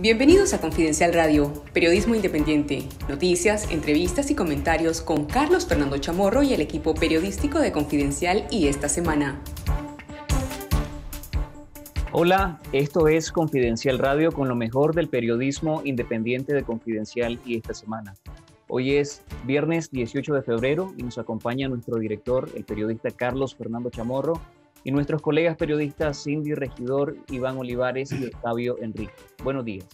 Bienvenidos a Confidencial Radio, periodismo independiente, noticias, entrevistas y comentarios con Carlos Fernando Chamorro y el equipo periodístico de Confidencial y Esta Semana. Hola, esto es Confidencial Radio con lo mejor del periodismo independiente de Confidencial y Esta Semana. Hoy es viernes 18 de febrero y nos acompaña nuestro director, el periodista Carlos Fernando Chamorro, y nuestros colegas periodistas Cindy Regidor, Iván Olivares y Octavio Enrique. Buenos días.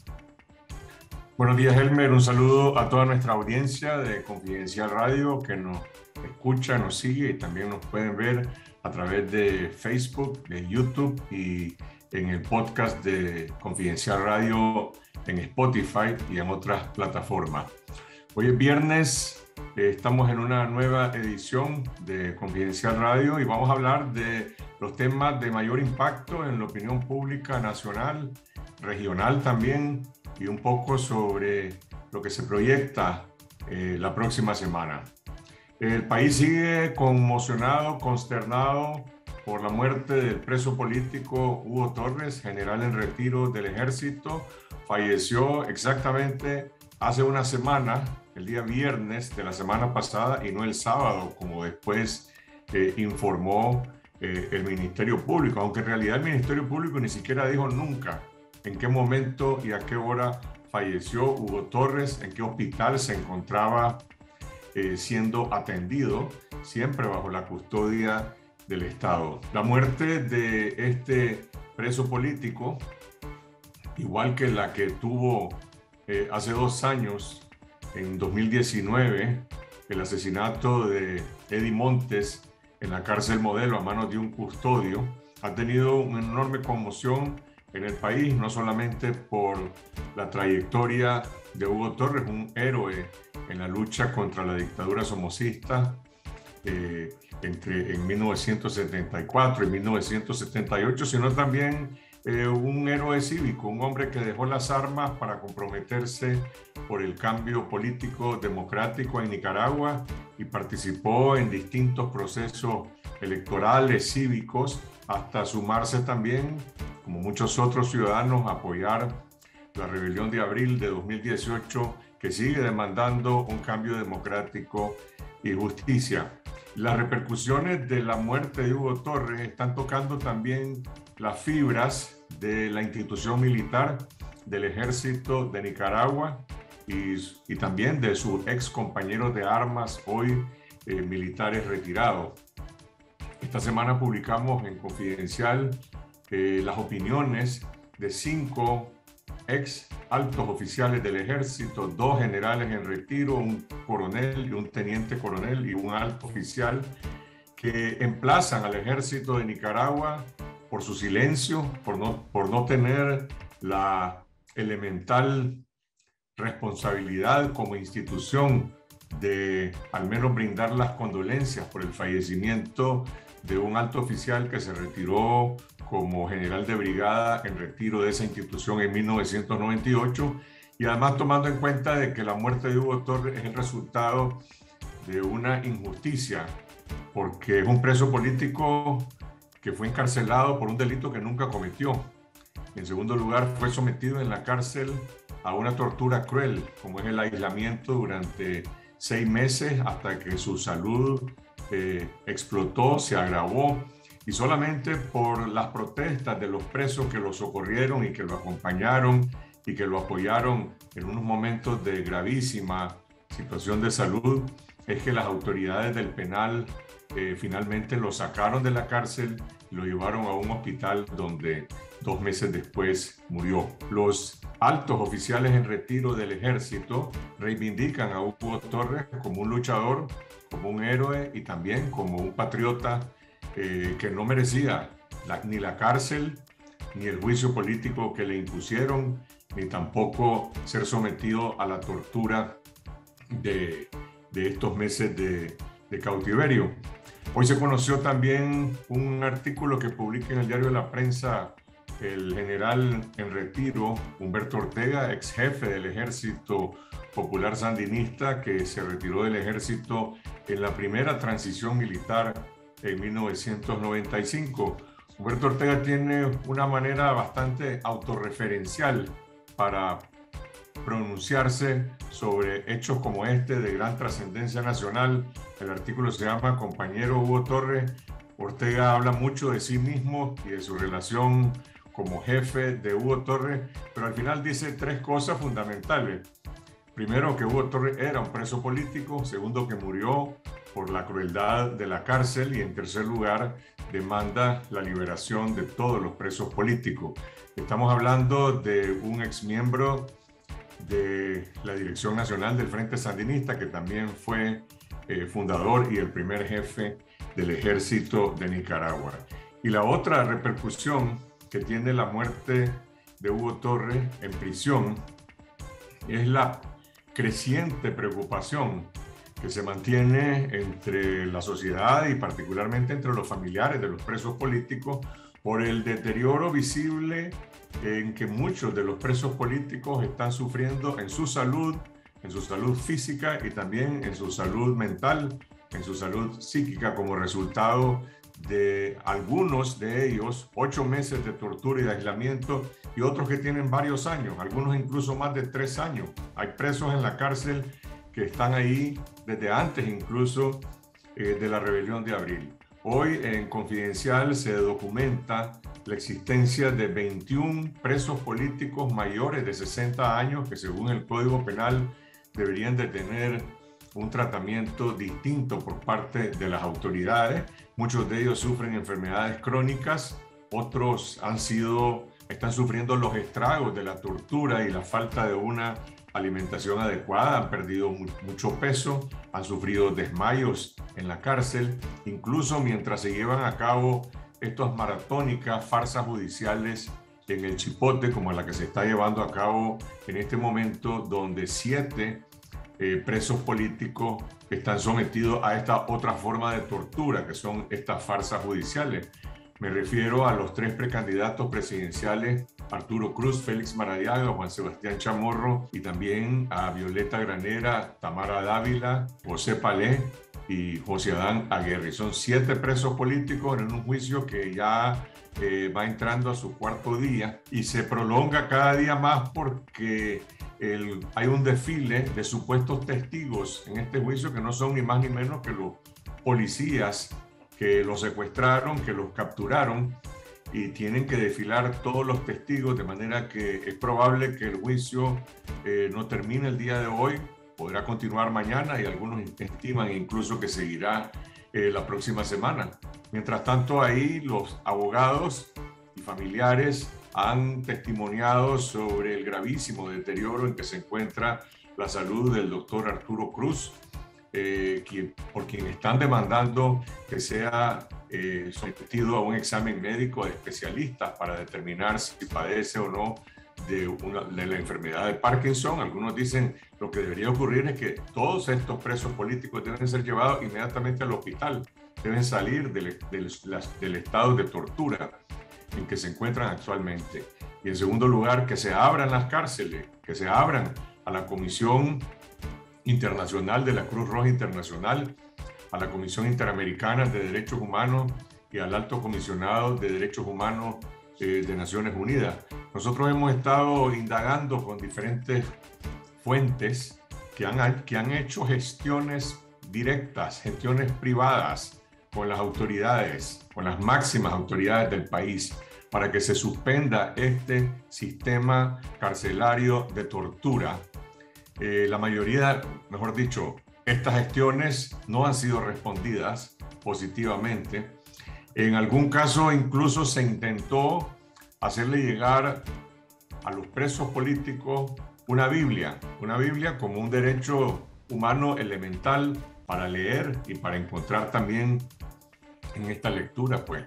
Buenos días, Elmer. Un saludo a toda nuestra audiencia de Confidencial Radio que nos escucha, nos sigue y también nos pueden ver a través de Facebook, de YouTube y en el podcast de Confidencial Radio en Spotify y en otras plataformas. Hoy es viernes, estamos en una nueva edición de Confidencial Radio y vamos a hablar de los temas de mayor impacto en la opinión pública nacional, regional también, y un poco sobre lo que se proyecta la próxima semana. El país sigue conmocionado, consternado por la muerte del preso político Hugo Torres, general en retiro del ejército. Falleció exactamente hace una semana, el día viernes de la semana pasada y no el sábado, como después informó el Ministerio Público, aunque en realidad el Ministerio Público ni siquiera dijo nunca en qué momento y a qué hora falleció Hugo Torres, en qué hospital se encontraba siendo atendido, siempre bajo la custodia del Estado. La muerte de este preso político, igual que la que tuvo hace 2 años, en 2019, el asesinato de Eddy Montes en la cárcel Modelo a manos de un custodio, ha tenido una enorme conmoción en el país, no solamente por la trayectoria de Hugo Torres, un héroe en la lucha contra la dictadura somocista en 1974 y 1978, sino también un héroe cívico, un hombre que dejó las armas para comprometerse por el cambio político democrático en Nicaragua y participó en distintos procesos electorales, cívicos, hasta sumarse también, como muchos otros ciudadanos, a apoyar la rebelión de abril de 2018 que sigue demandando un cambio democrático y justicia. Las repercusiones de la muerte de Hugo Torres están tocando también las fibras de la institución militar, del ejército de Nicaragua y también de sus ex compañeros de armas, hoy militares retirados. Esta semana publicamos en Confidencial las opiniones de 5 ex altos oficiales del ejército, 2 generales en retiro, un coronel y un teniente coronel y un alto oficial, que emplazan al ejército de Nicaragua por su silencio, por no tener la elemental responsabilidad como institución de al menos brindar las condolencias por el fallecimiento de un alto oficial que se retiró como general de brigada en retiro de esa institución en 1998, y además tomando en cuenta de que la muerte de Hugo Torres es el resultado de una injusticia, porque es un preso político que fue encarcelado por un delito que nunca cometió. En segundo lugar, fue sometido en la cárcel a una tortura cruel, como es el aislamiento durante 6 meses hasta que su salud explotó, se agravó, y solamente por las protestas de los presos que lo socorrieron y que lo acompañaron y que lo apoyaron en unos momentos de gravísima situación de salud, es que las autoridades del penal finalmente lo sacaron de la cárcel y lo llevaron a un hospital donde 2 meses después murió. Los altos oficiales en retiro del ejército reivindican a Hugo Torres como un luchador, como un héroe y también como un patriota que no merecía ni la cárcel, ni el juicio político que le impusieron, ni tampoco ser sometido a la tortura de estos meses de cautiverio. Hoy se conoció también un artículo que publica en el diario de la prensa el general en retiro Humberto Ortega, ex jefe del Ejército Popular Sandinista, que se retiró del ejército en la primera transición militar en 1995. Humberto Ortega tiene una manera bastante autorreferencial para pronunciarse sobre hechos como este de gran trascendencia nacional. El artículo se llama Compañero Hugo Torres. Ortega habla mucho de sí mismo y de su relación como jefe de Hugo Torres, pero al final dice tres cosas fundamentales. Primero, que Hugo Torres era un preso político. Segundo, que murió por la crueldad de la cárcel. Y en tercer lugar, demanda la liberación de todos los presos políticos. Estamos hablando de un exmiembro de la Dirección Nacional del Frente Sandinista, que también fue fundador y el primer jefe del Ejército de Nicaragua. Y la otra repercusión que tiene la muerte de Hugo Torres en prisión es la creciente preocupación que se mantiene entre la sociedad y particularmente entre los familiares de los presos políticos por el deterioro visible en que muchos de los presos políticos están sufriendo en su salud física y también en su salud mental, en su salud psíquica, como resultado de algunos de ellos 8 meses de tortura y de aislamiento, y otros que tienen varios años, algunos incluso más de 3 años. Hay presos en la cárcel que están ahí desde antes incluso de la rebelión de abril. Hoy en Confidencial se documenta la existencia de 21 presos políticos mayores de 60 años que, según el Código Penal, deberían de tener un tratamiento distinto por parte de las autoridades. Muchos de ellos sufren enfermedades crónicas, otros están sufriendo los estragos de la tortura y la falta de una alimentación adecuada, han perdido mucho peso, han sufrido desmayos en la cárcel, incluso mientras se llevan a cabo estas maratónicas farsas judiciales en el Chipote, como la que se está llevando a cabo en este momento, donde 7 presos políticos están sometidos a esta otra forma de tortura, que son estas farsas judiciales. Me refiero a los 3 precandidatos presidenciales, Arturo Cruz, Félix Maradiaga, Juan Sebastián Chamorro, y también a Violeta Granera, Tamara Dávila, José Pallais y José Adán Aguirre. Son 7 presos políticos en un juicio que ya va entrando a su 4º día y se prolonga cada día más porque hay un desfile de supuestos testigos en este juicio que no son ni más ni menos que los policías que los secuestraron, que los capturaron, y tienen que desfilar todos los testigos, de manera que es probable que el juicio no termine el día de hoy, podrá continuar mañana y algunos estiman incluso que seguirá la próxima semana. Mientras tanto, ahí los abogados y familiares han testimoniado sobre el gravísimo deterioro en que se encuentra la salud del doctor Arturo Cruz, por quien están demandando que sea sometido a un examen médico de especialistas para determinar si padece o no de la enfermedad de Parkinson. Algunos dicen lo que debería ocurrir es que todos estos presos políticos deben ser llevados inmediatamente al hospital, deben salir del estado de tortura en que se encuentran actualmente. Y en segundo lugar, que se abran las cárceles, que se abran a la Comisión Internacional de la Cruz Roja Internacional, a la Comisión Interamericana de Derechos Humanos y al Alto Comisionado de Derechos Humanos de Naciones Unidas. Nosotros hemos estado indagando con diferentes fuentes que han hecho gestiones directas, gestiones privadas con las autoridades, con las máximas autoridades del país, para que se suspenda este sistema carcelario de tortura. La mayoría, mejor dicho, estas gestiones no han sido respondidas positivamente. En algún caso incluso se intentó hacerle llegar a los presos políticos una Biblia como un derecho humano elemental para leer y para encontrar también en esta lectura, pues,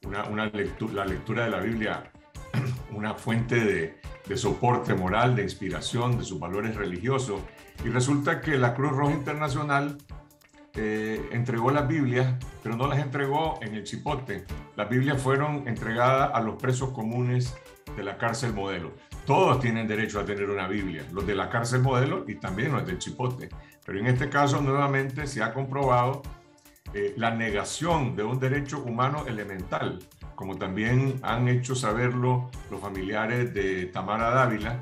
la lectura de la Biblia, una fuente de soporte moral, de inspiración, de sus valores religiosos. Y resulta que la Cruz Roja Internacional entregó las Biblias, pero no las entregó en el Chipote. Las Biblias fueron entregadas a los presos comunes de la cárcel Modelo. Todos tienen derecho a tener una Biblia, los de la cárcel Modelo y también los del Chipote. Pero en este caso, nuevamente, se ha comprobado la negación de un derecho humano elemental, como también han hecho saberlo los familiares de Tamara Dávila,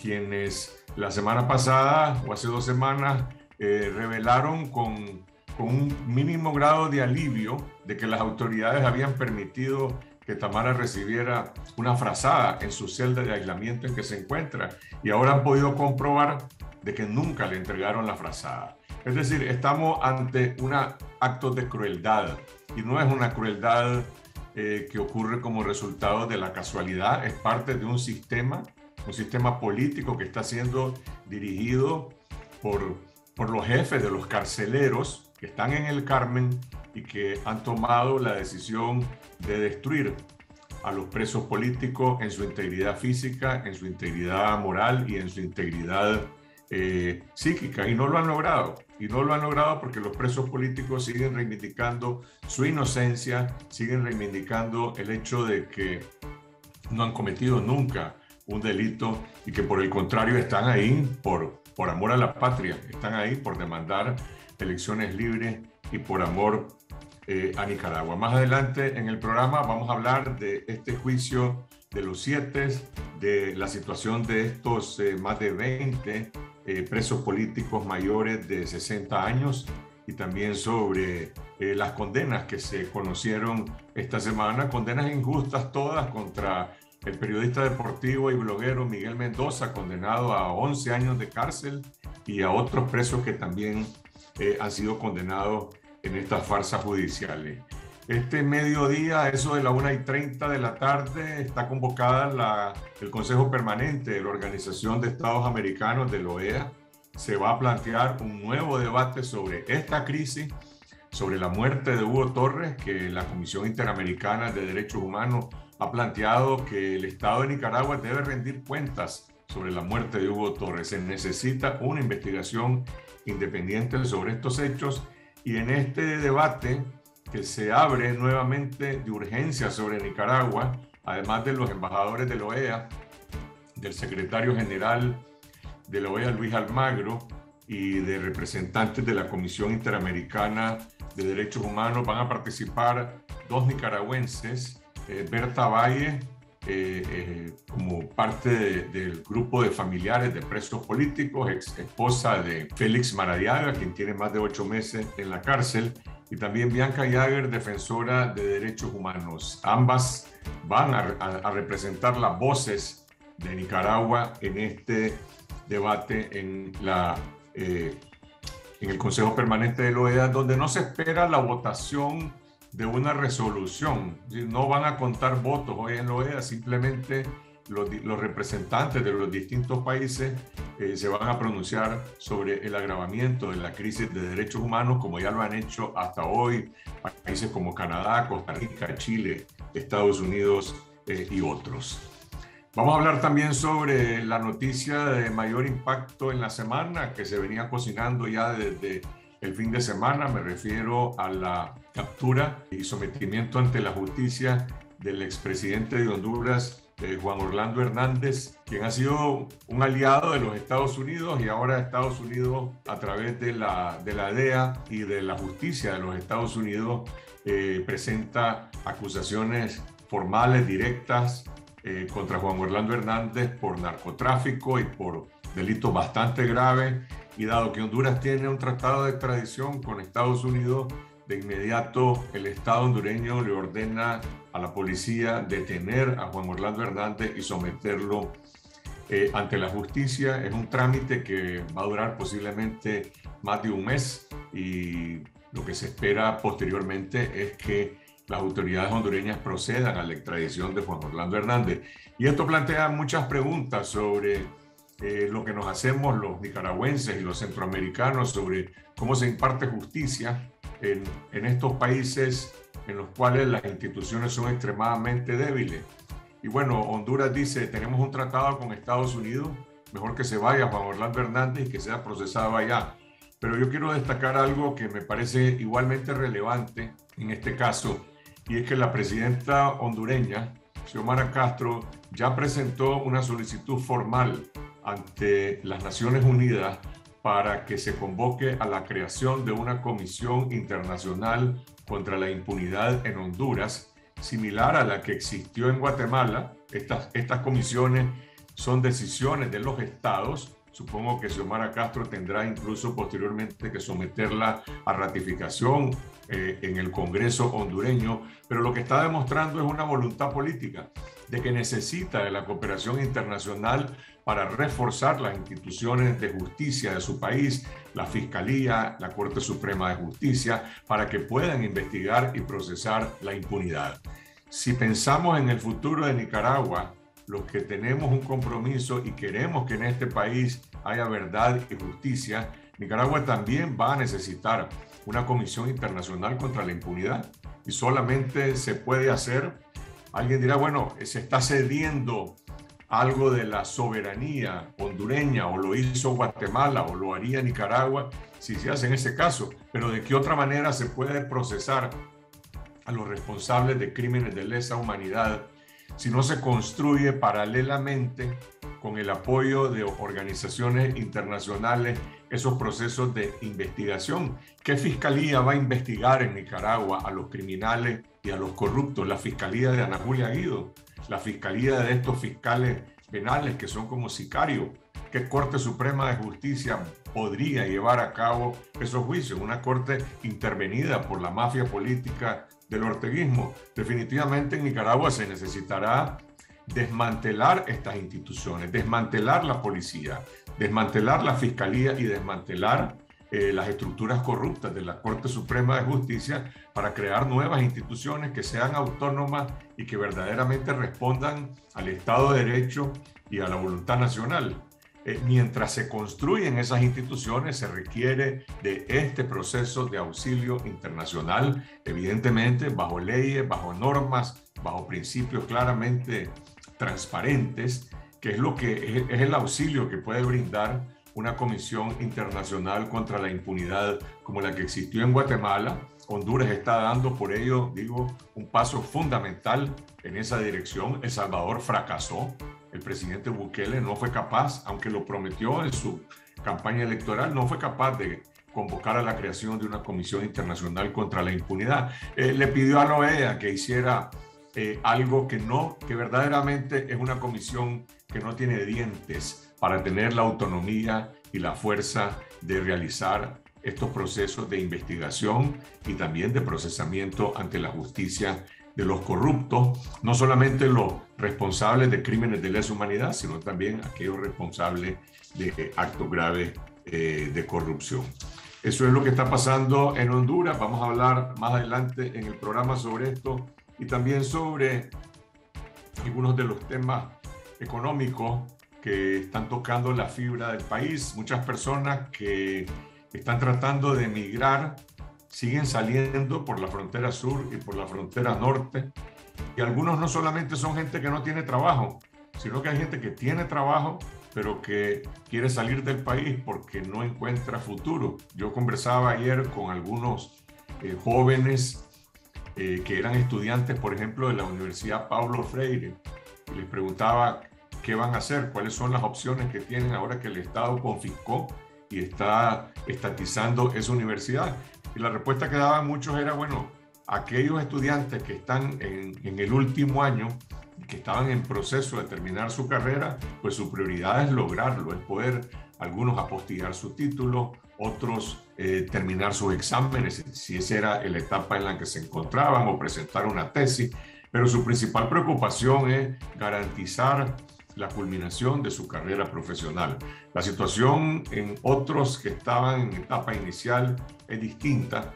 quienes la semana pasada o hace 2 semanas revelaron con un mínimo grado de alivio de que las autoridades habían permitido que Tamara recibiera una frazada en su celda de aislamiento en que se encuentra, y ahora han podido comprobar de que nunca le entregaron la frazada. Es decir, estamos ante un acto de crueldad, y no es una crueldad que ocurre como resultado de la casualidad, es parte de un sistema político que está siendo dirigido por los jefes de los carceleros que están en el Carmen y que han tomado la decisión de destruir a los presos políticos en su integridad física, en su integridad moral y en su integridad psíquica, y no lo han logrado. Y no lo han logrado porque los presos políticos siguen reivindicando su inocencia, siguen reivindicando el hecho de que no han cometido nunca un delito y que por el contrario están ahí por amor a la patria, están ahí por demandar elecciones libres y por amor a Nicaragua. Más adelante en el programa vamos a hablar de este juicio de los 7, de la situación de estos más de 20 presos políticos mayores de 60 años y también sobre las condenas que se conocieron esta semana, condenas injustas todas contra el periodista deportivo y bloguero Miguel Mendoza, condenado a 11 años de cárcel, y a otros presos que también han sido condenados en estas farsas judiciales. Este mediodía, eso de la 1:30 de la tarde, está convocada el Consejo Permanente de la Organización de Estados Americanos, de la OEA. Se va a plantear un nuevo debate sobre esta crisis, sobre la muerte de Hugo Torres, que la Comisión Interamericana de Derechos Humanos ha planteado que el Estado de Nicaragua debe rendir cuentas sobre la muerte de Hugo Torres. Se necesita una investigación independiente sobre estos hechos, y en este debate que se abre nuevamente de urgencia sobre Nicaragua, además de los embajadores de la OEA, del secretario general de la OEA, Luis Almagro, y de representantes de la Comisión Interamericana de Derechos Humanos, van a participar 2 nicaragüenses, Berta Valle, como parte del grupo de familiares de presos políticos, ex esposa de Félix Maradiaga, quien tiene más de 8 meses en la cárcel, y también Bianca Jagger, defensora de derechos humanos. Ambas van a representar las voces de Nicaragua en este debate en el Consejo Permanente de la OEA, donde no se espera la votación de una resolución. No van a contar votos hoy en la OEA, simplemente los representantes de los distintos países se van a pronunciar sobre el agravamiento de la crisis de derechos humanos, como ya lo han hecho hasta hoy países como Canadá, Costa Rica, Chile, Estados Unidos y otros. Vamos a hablar también sobre la noticia de mayor impacto en la semana, que se venía cocinando ya desde el fin de semana. Me refiero a la captura y sometimiento ante la justicia del expresidente de Honduras, Juan Orlando Hernández, quien ha sido un aliado de los Estados Unidos, y ahora Estados Unidos, a través de la DEA y de la justicia de los Estados Unidos, presenta acusaciones formales, directas, contra Juan Orlando Hernández por narcotráfico y por delitos bastante graves. Y dado que Honduras tiene un tratado de extradición con Estados Unidos, de inmediato el Estado hondureño le ordena a la policía detener a Juan Orlando Hernández y someterlo ante la justicia. Es un trámite que va a durar posiblemente más de un mes, y lo que se espera posteriormente es que las autoridades hondureñas procedan a la extradición de Juan Orlando Hernández. Y esto plantea muchas preguntas sobre lo que nos hacemos los nicaragüenses y los centroamericanos sobre cómo se imparte justicia en estos países en los cuales las instituciones son extremadamente débiles. Y bueno, Honduras dice, tenemos un tratado con Estados Unidos, mejor que se vaya Juan Orlando Hernández y que sea procesado allá. Pero yo quiero destacar algo que me parece igualmente relevante en este caso, y es que la presidenta hondureña, Xiomara Castro, ya presentó una solicitud formal ante las Naciones Unidas para que se convoque a la creación de una comisión internacional contra la impunidad en Honduras, similar a la que existió en Guatemala. Estas comisiones son decisiones de los estados. Supongo que Xiomara Castro tendrá incluso posteriormente que someterla a ratificación en el Congreso hondureño, pero lo que está demostrando es una voluntad política de que necesita de la cooperación internacional para reforzar las instituciones de justicia de su país, la Fiscalía, la Corte Suprema de Justicia, para que puedan investigar y procesar la impunidad. Si pensamos en el futuro de Nicaragua, los que tenemos un compromiso y queremos que en este país haya verdad y justicia, Nicaragua también va a necesitar una comisión internacional contra la impunidad, y solamente se puede hacer, alguien dirá, bueno, se está cediendo algo de la soberanía hondureña, o lo hizo Guatemala, o lo haría Nicaragua, si se hace en ese caso, pero ¿de qué otra manera se puede procesar a los responsables de crímenes de lesa humanidad si no se construye paralelamente con el apoyo de organizaciones internacionales esos procesos de investigación? ¿Qué fiscalía va a investigar en Nicaragua a los criminales y a los corruptos? La fiscalía de Ana Julia Guido, la fiscalía de estos fiscales penales que son como sicarios. ¿Qué Corte Suprema de Justicia podría llevar a cabo esos juicios? Una corte intervenida por la mafia política del orteguismo. Definitivamente en Nicaragua se necesitará desmantelar estas instituciones, desmantelar la policía, desmantelar la fiscalía y desmantelar las estructuras corruptas de la Corte Suprema de Justicia para crear nuevas instituciones que sean autónomas y que verdaderamente respondan al Estado de Derecho y a la voluntad nacional. Mientras se construyen esas instituciones, se requiere de este proceso de auxilio internacional, evidentemente bajo leyes, bajo normas, bajo principios claramente transparentes, que es lo que es el auxilio que puede brindar una comisión internacional contra la impunidad como la que existió en Guatemala. Honduras está dando, por ello, digo, un paso fundamental en esa dirección. El Salvador fracasó. El presidente Bukele no fue capaz, aunque lo prometió en su campaña electoral, no fue capaz de convocar a la creación de una comisión internacional contra la impunidad. Le pidió a la OEA que hiciera algo que verdaderamente es una comisión que no tiene dientes para tener la autonomía y la fuerza de realizar estos procesos de investigación y también de procesamiento ante la justicia de los corruptos, no solamente los responsables de crímenes de lesa humanidad, sino también aquellos responsables de actos graves de corrupción. Eso es lo que está pasando en Honduras. Vamos a hablar más adelante en el programa sobre esto y también sobre algunos de los temas económicos que están tocando la fibra del país. Muchas personas que están tratando de emigrar siguen saliendo por la frontera sur y por la frontera norte, y algunos no solamente son gente que no tiene trabajo, sino que hay gente que tiene trabajo pero que quiere salir del país porque no encuentra futuro. Yo conversaba ayer con algunos jóvenes que eran estudiantes, por ejemplo, de la Universidad Paulo Freire, y les preguntaba qué van a hacer, cuáles son las opciones que tienen ahora que el Estado confiscó y está estatizando esa universidad. Y la respuesta que daban muchos era, bueno, aquellos estudiantes que están en el último año, que estaban en proceso de terminar su carrera, pues su prioridad es lograrlo, es poder algunos apostillar su título, otros terminar sus exámenes, si esa era la etapa en la que se encontraban, o presentar una tesis, pero su principal preocupación es garantizar la culminación de su carrera profesional. La situación en otros que estaban en etapa inicial es distinta,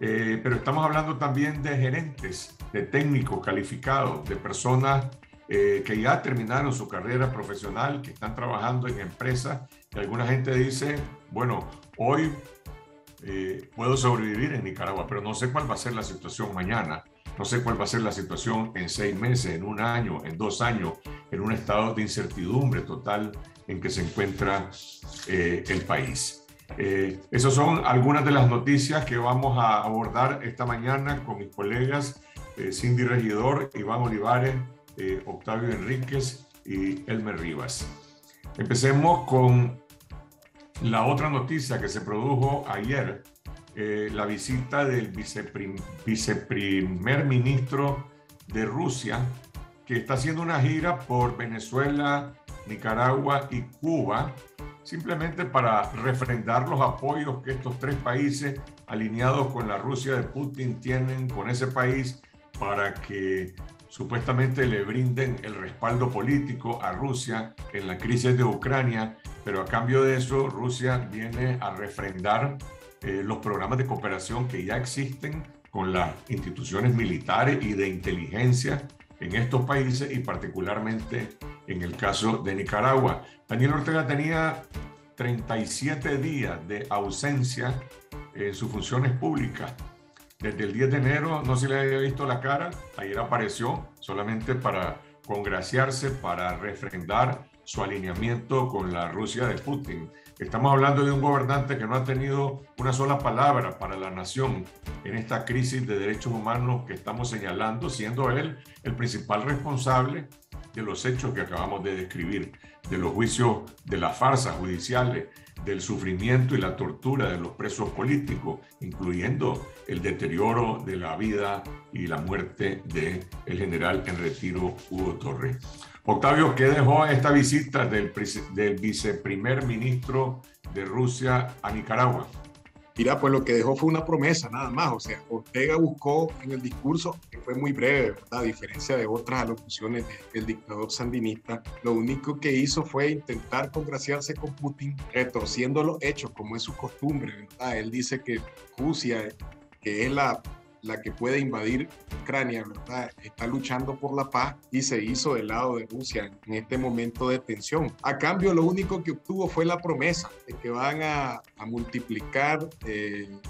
pero estamos hablando también de gerentes, de técnicos calificados, de personas que ya terminaron su carrera profesional, que están trabajando en empresas, y alguna gente dice, bueno, hoy puedo sobrevivir en Nicaragua, pero no sé cuál va a ser la situación mañana. No sé cuál va a ser la situación en 6 meses, en 1 año, en 2 años, en un estado de incertidumbre total en que se encuentra el país. Esas son algunas de las noticias que vamos a abordar esta mañana con mis colegas Cindy Regidor, Iván Olivares, Octavio Enrique y Elmer Rivas. Empecemos con La otra noticia que se produjo ayer, la visita del viceprimer ministro de Rusia, que está haciendo una gira por Venezuela, Nicaragua y Cuba, simplemente para refrendar los apoyos que estos tres países alineados con la Rusia de Putin tienen con ese país para que supuestamente le brinden el respaldo político a Rusia en la crisis de Ucrania, pero a cambio de eso Rusia viene a refrendar los programas de cooperación que ya existen con las instituciones militares y de inteligencia en estos países y particularmente en el caso de Nicaragua. Daniel Ortega tenía 37 días de ausencia en sus funciones públicas. Desde el 10 de enero no se le había visto la cara, ayer apareció solamente para congraciarse, para refrendar su alineamiento con la Rusia de Putin. Estamos hablando de un gobernante que no ha tenido una sola palabra para la nación en esta crisis de derechos humanos que estamos señalando, siendo él el principal responsable de los hechos que acabamos de describir, de los juicios, de las farsas judiciales, del sufrimiento y la tortura de los presos políticos, incluyendo el deterioro de la vida y la muerte del general en retiro Hugo Torres. Octavio, ¿qué dejó esta visita del viceprimer ministro de Rusia a Nicaragua? Mira, pues lo que dejó fue una promesa, nada más. O sea, Ortega buscó en el discurso, que fue muy breve, ¿verdad? A diferencia de otras alocuciones del dictador sandinista, lo único que hizo fue intentar congraciarse con Putin, retorciendo los hechos, como es su costumbre, ¿verdad? Él dice que Rusia, que es la que puede invadir Ucrania, ¿verdad?, está luchando por la paz y se hizo del lado de Rusia en este momento de tensión. A cambio, lo único que obtuvo fue la promesa de que van a multiplicar en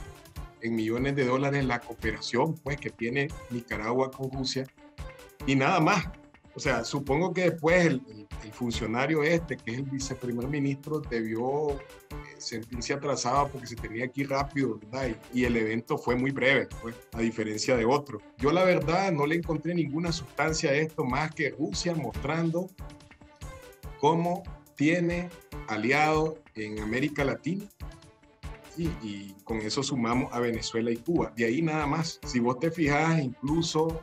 millones de dólares la cooperación, pues, que tiene Nicaragua con Rusia, y nada más. O sea, supongo que después el funcionario este, que es el viceprimer ministro, debió sentirse atrasado porque se tenía que ir rápido, ¿verdad? Y el evento fue muy breve, pues, a diferencia de otro. Yo la verdad no le encontré ninguna sustancia a esto más que Rusia mostrando cómo tiene aliado en América Latina. Y con eso sumamos a Venezuela y Cuba. De ahí nada más. Si vos te fijas, incluso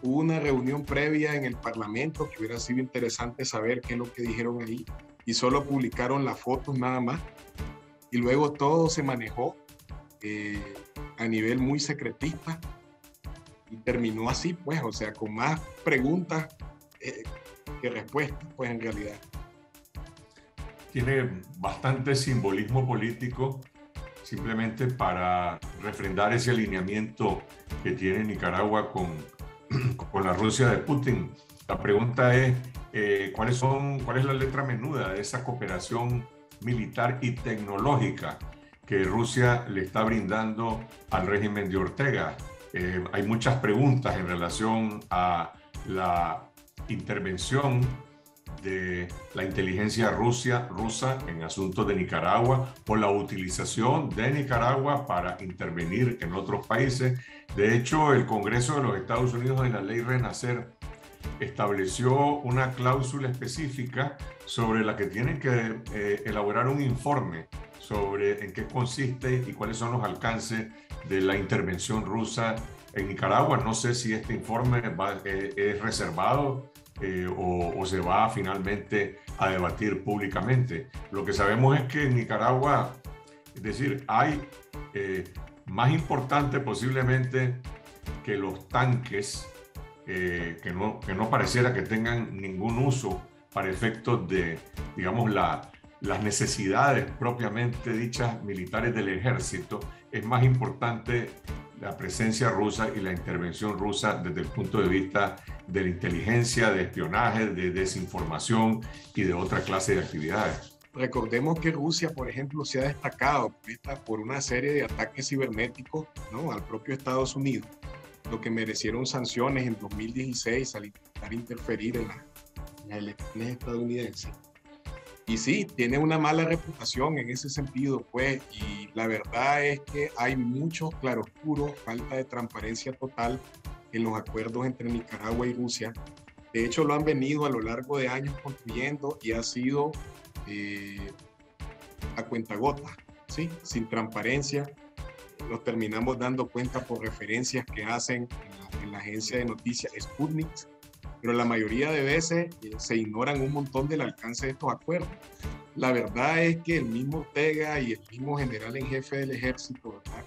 hubo una reunión previa en el Parlamento que hubiera sido interesante saber qué es lo que dijeron ahí. Y solo publicaron las fotos nada más. Y luego todo se manejó a nivel muy secretista. Y terminó así, pues, o sea, con más preguntas que respuestas, pues, en realidad. Tiene bastante simbolismo político, simplemente para refrendar ese alineamiento que tiene Nicaragua con la Rusia de Putin. La pregunta es, ¿cuál es la letra menuda de esa cooperación militar y tecnológica que Rusia le está brindando al régimen de Ortega? Hay muchas preguntas en relación a la intervención de la inteligencia rusa en asuntos de Nicaragua o la utilización de Nicaragua para intervenir en otros países. De hecho, el Congreso de los Estados Unidos en la ley Renacer estableció una cláusula específica sobre la que tienen que elaborar un informe sobre en qué consiste y cuáles son los alcances de la intervención rusa en Nicaragua. No sé si este informe es reservado o se va finalmente a debatir públicamente. Lo que sabemos es que en Nicaragua, es decir, hay más importante posiblemente que los tanques que no pareciera que tengan ningún uso para efectos de, digamos, las necesidades propiamente dichas militares del ejército. Es más importante la presencia rusa y la intervención rusa desde el punto de vista de la inteligencia, de espionaje, de desinformación y de otra clase de actividades. Recordemos que Rusia, por ejemplo, se ha destacado por una serie de ataques cibernéticos, ¿no?, al propio Estados Unidos, lo que merecieron sanciones en 2016 al intentar interferir en las elecciones estadounidenses. Y sí, tiene una mala reputación en ese sentido, pues, y la verdad es que hay muchos claroscuros, falta de transparencia total en los acuerdos entre Nicaragua y Rusia. De hecho, lo han venido a lo largo de años construyendo y ha sido a cuentagotas, ¿sí? Sin transparencia. Nos terminamos dando cuenta por referencias que hacen en la agencia de noticias Sputnik, pero la mayoría de veces se ignoran un montón del alcance de estos acuerdos. La verdad es que el mismo Ortega y el mismo general en jefe del ejército, ¿verdad?,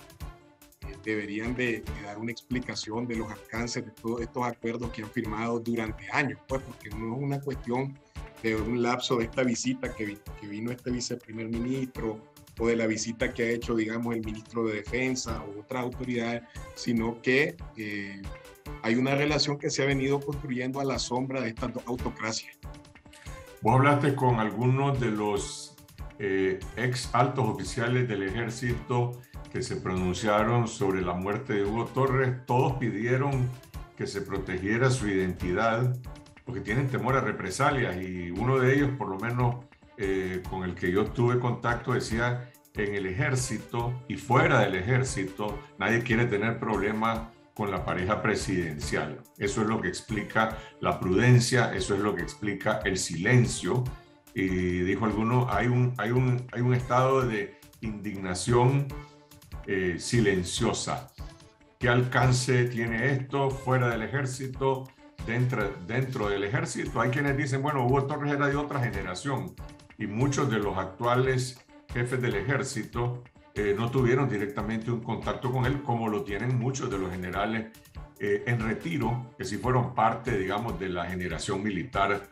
deberían de dar una explicación de los alcances de todos estos acuerdos que han firmado durante años, pues, porque no es una cuestión de un lapso de esta visita que vino este viceprimer ministro o de la visita que ha hecho, digamos, el ministro de Defensa o otras autoridades, sino que hay una relación que se ha venido construyendo a la sombra de estas dos autocracias. Vos hablaste con algunos de los ex altos oficiales del ejército que se pronunciaron sobre la muerte de Hugo Torres. Todos pidieron que se protegiera su identidad porque tienen temor a represalias, y uno de ellos, por lo menos con el que yo tuve contacto, decía: en el ejército y fuera del ejército nadie quiere tener problemas con la pareja presidencial. Eso es lo que explica la prudencia, eso es lo que explica el silencio. Y dijo alguno, hay un estado de indignación silenciosa. ¿Qué alcance tiene esto fuera del ejército, dentro del ejército? Hay quienes dicen, bueno, Hugo Torres era de otra generación y muchos de los actuales jefes del ejército no tuvieron directamente un contacto con él, como lo tienen muchos de los generales en retiro, que sí fueron parte, digamos, de la generación militar,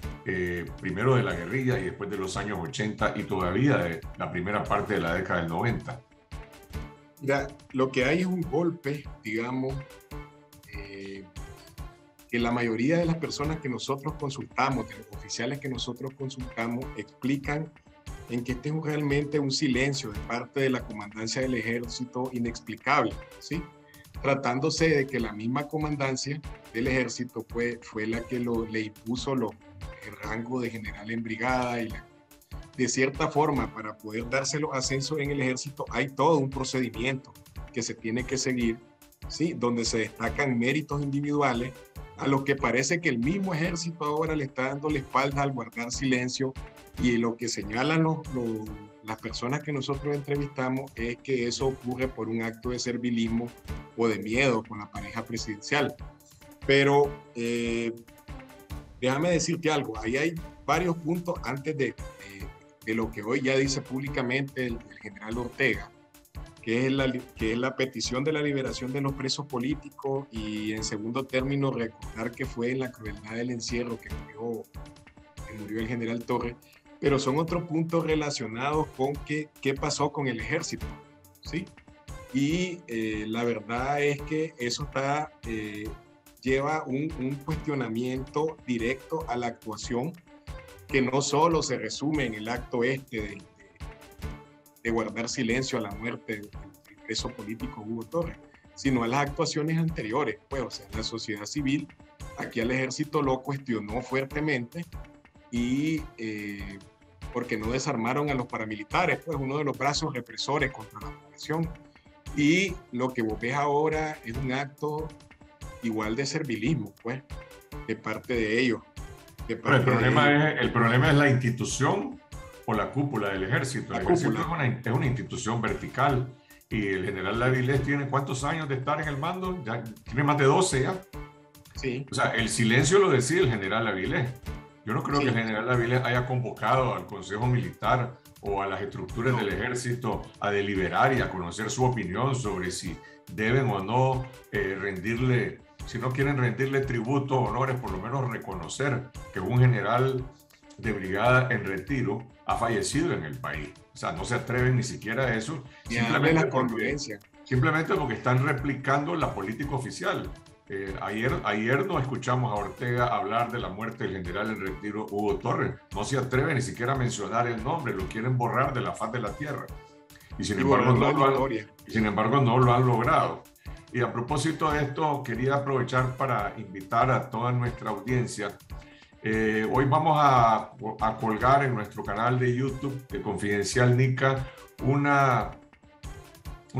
primero de la guerrilla y después de los años 80 y todavía de la primera parte de la década del 90. Mira, lo que hay es un golpe, digamos, que la mayoría de las personas que nosotros consultamos, de los oficiales que nosotros consultamos, explican en que este es realmente un silencio de parte de la comandancia del ejército inexplicable, ¿sí? Tratándose de que la misma comandancia del ejército fue la que le impuso el rango de general en brigada, y de cierta forma, para poder darse los ascensos en el ejército hay todo un procedimiento que se tiene que seguir, ¿sí?, donde se destacan méritos individuales, a los que parece que el mismo ejército ahora le está dando la espalda al guardar silencio. Y lo que señalan las personas que nosotros entrevistamos es que eso ocurre por un acto de servilismo o de miedo con la pareja presidencial. Pero déjame decirte algo, ahí hay varios puntos antes de lo que hoy ya dice públicamente el general Ortega, que es la petición de la liberación de los presos políticos, y en segundo término recordar que fue en la crueldad del encierro que murió el general Torres. Pero son otros puntos relacionados con qué pasó con el ejército, ¿sí? Y la verdad es que eso lleva un cuestionamiento directo a la actuación, que no solo se resume en el acto de guardar silencio a la muerte del preso político Hugo Torres, sino a las actuaciones anteriores. Pues, o sea, la sociedad civil aquí al ejército lo cuestionó fuertemente, y porque no desarmaron a los paramilitares, pues uno de los brazos represores contra la población. Y lo que vos ves ahora es un acto igual de servilismo, pues, de parte de ellos. El problema es la institución o la cúpula del ejército. El ejército es una institución vertical, y el general Avilés tiene ¿cuántos años de estar en el mando? Ya, tiene más de 12 ya. Sí. O sea, el silencio lo decide el general Avilés. Yo no creo que el general Avilés haya convocado al Consejo Militar o a las estructuras del ejército a deliberar y a conocer su opinión sobre si deben o no rendirle, si no quieren rendirle tributo, honores, por lo menos reconocer que un general de brigada en retiro ha fallecido en el país. O sea, no se atreven ni siquiera a eso. Simplemente porque están replicando la política oficial. Ayer no escuchamos a Ortega hablar de la muerte del general en retiro Hugo Torres. No se atreve ni siquiera a mencionar el nombre, lo quieren borrar de la faz de la tierra. Y sin embargo no lo han logrado. Y a propósito de esto, quería aprovechar para invitar a toda nuestra audiencia. Hoy vamos a colgar en nuestro canal de YouTube de Confidencial Nica un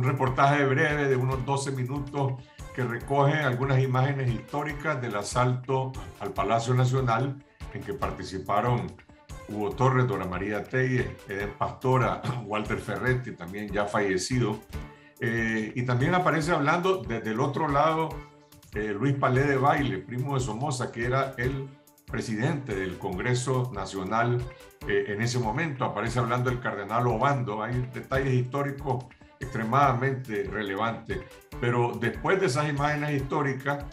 reportaje breve de unos 12 minutos que recoge algunas imágenes históricas del asalto al Palacio Nacional en que participaron Hugo Torres, Dora María Tellez, Pastora, Walter Ferretti, también ya fallecido. Y también aparece hablando desde el otro lado Luis Palé de Baile, primo de Somoza, que era el presidente del Congreso Nacional en ese momento. Aparece hablando el cardenal Obando. Hay detalles históricos extremadamente relevantes. Pero después de esas imágenes históricas,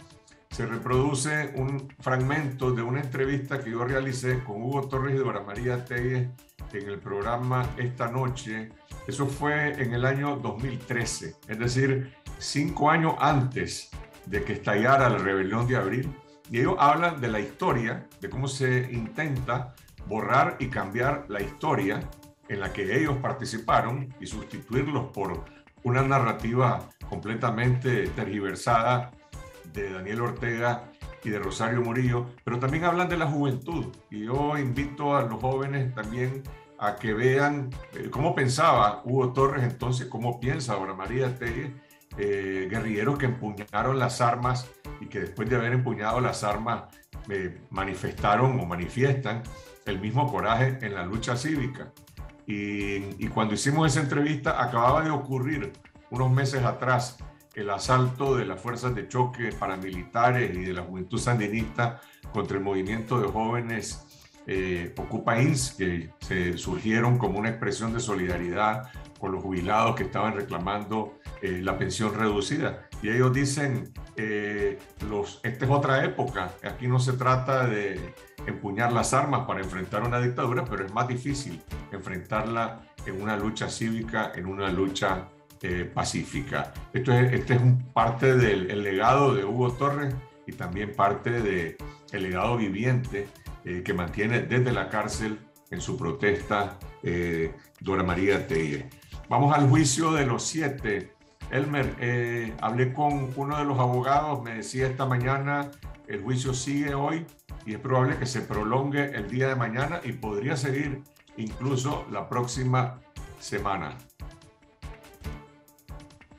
se reproduce un fragmento de una entrevista que yo realicé con Hugo Torres y Dora María Tellez en el programa Esta Noche. Eso fue en el año 2013, es decir, 5 años antes de que estallara la rebelión de abril. Y ellos hablan de la historia, de cómo se intenta borrar y cambiar la historia en la que ellos participaron y sustituirlos por una narrativa completamente tergiversada de Daniel Ortega y de Rosario Murillo, pero también hablan de la juventud. Y yo invito a los jóvenes también a que vean cómo pensaba Hugo Torres entonces, cómo piensa ahora María Tellez, guerrilleros que empuñaron las armas y que después de haber empuñado las armas manifestaron o manifiestan el mismo coraje en la lucha cívica. Y cuando hicimos esa entrevista, acababa de ocurrir unos meses atrás el asalto de las fuerzas de choque paramilitares y de la juventud sandinista contra el movimiento de jóvenes Ocupains, que se surgieron como una expresión de solidaridad con los jubilados que estaban reclamando la pensión reducida. Y ellos dicen, esta es otra época, aquí no se trata de empuñar las armas para enfrentar una dictadura, pero es más difícil enfrentarla en una lucha cívica, en una lucha pacífica. Este es parte del legado de Hugo Torres y también parte del legado viviente que mantiene desde la cárcel en su protesta Dora María Tellez. Vamos al juicio de los 7. Elmer, hablé con uno de los abogados, me decía esta mañana, el juicio sigue hoy y es probable que se prolongue el día de mañana y podría seguir incluso la próxima semana.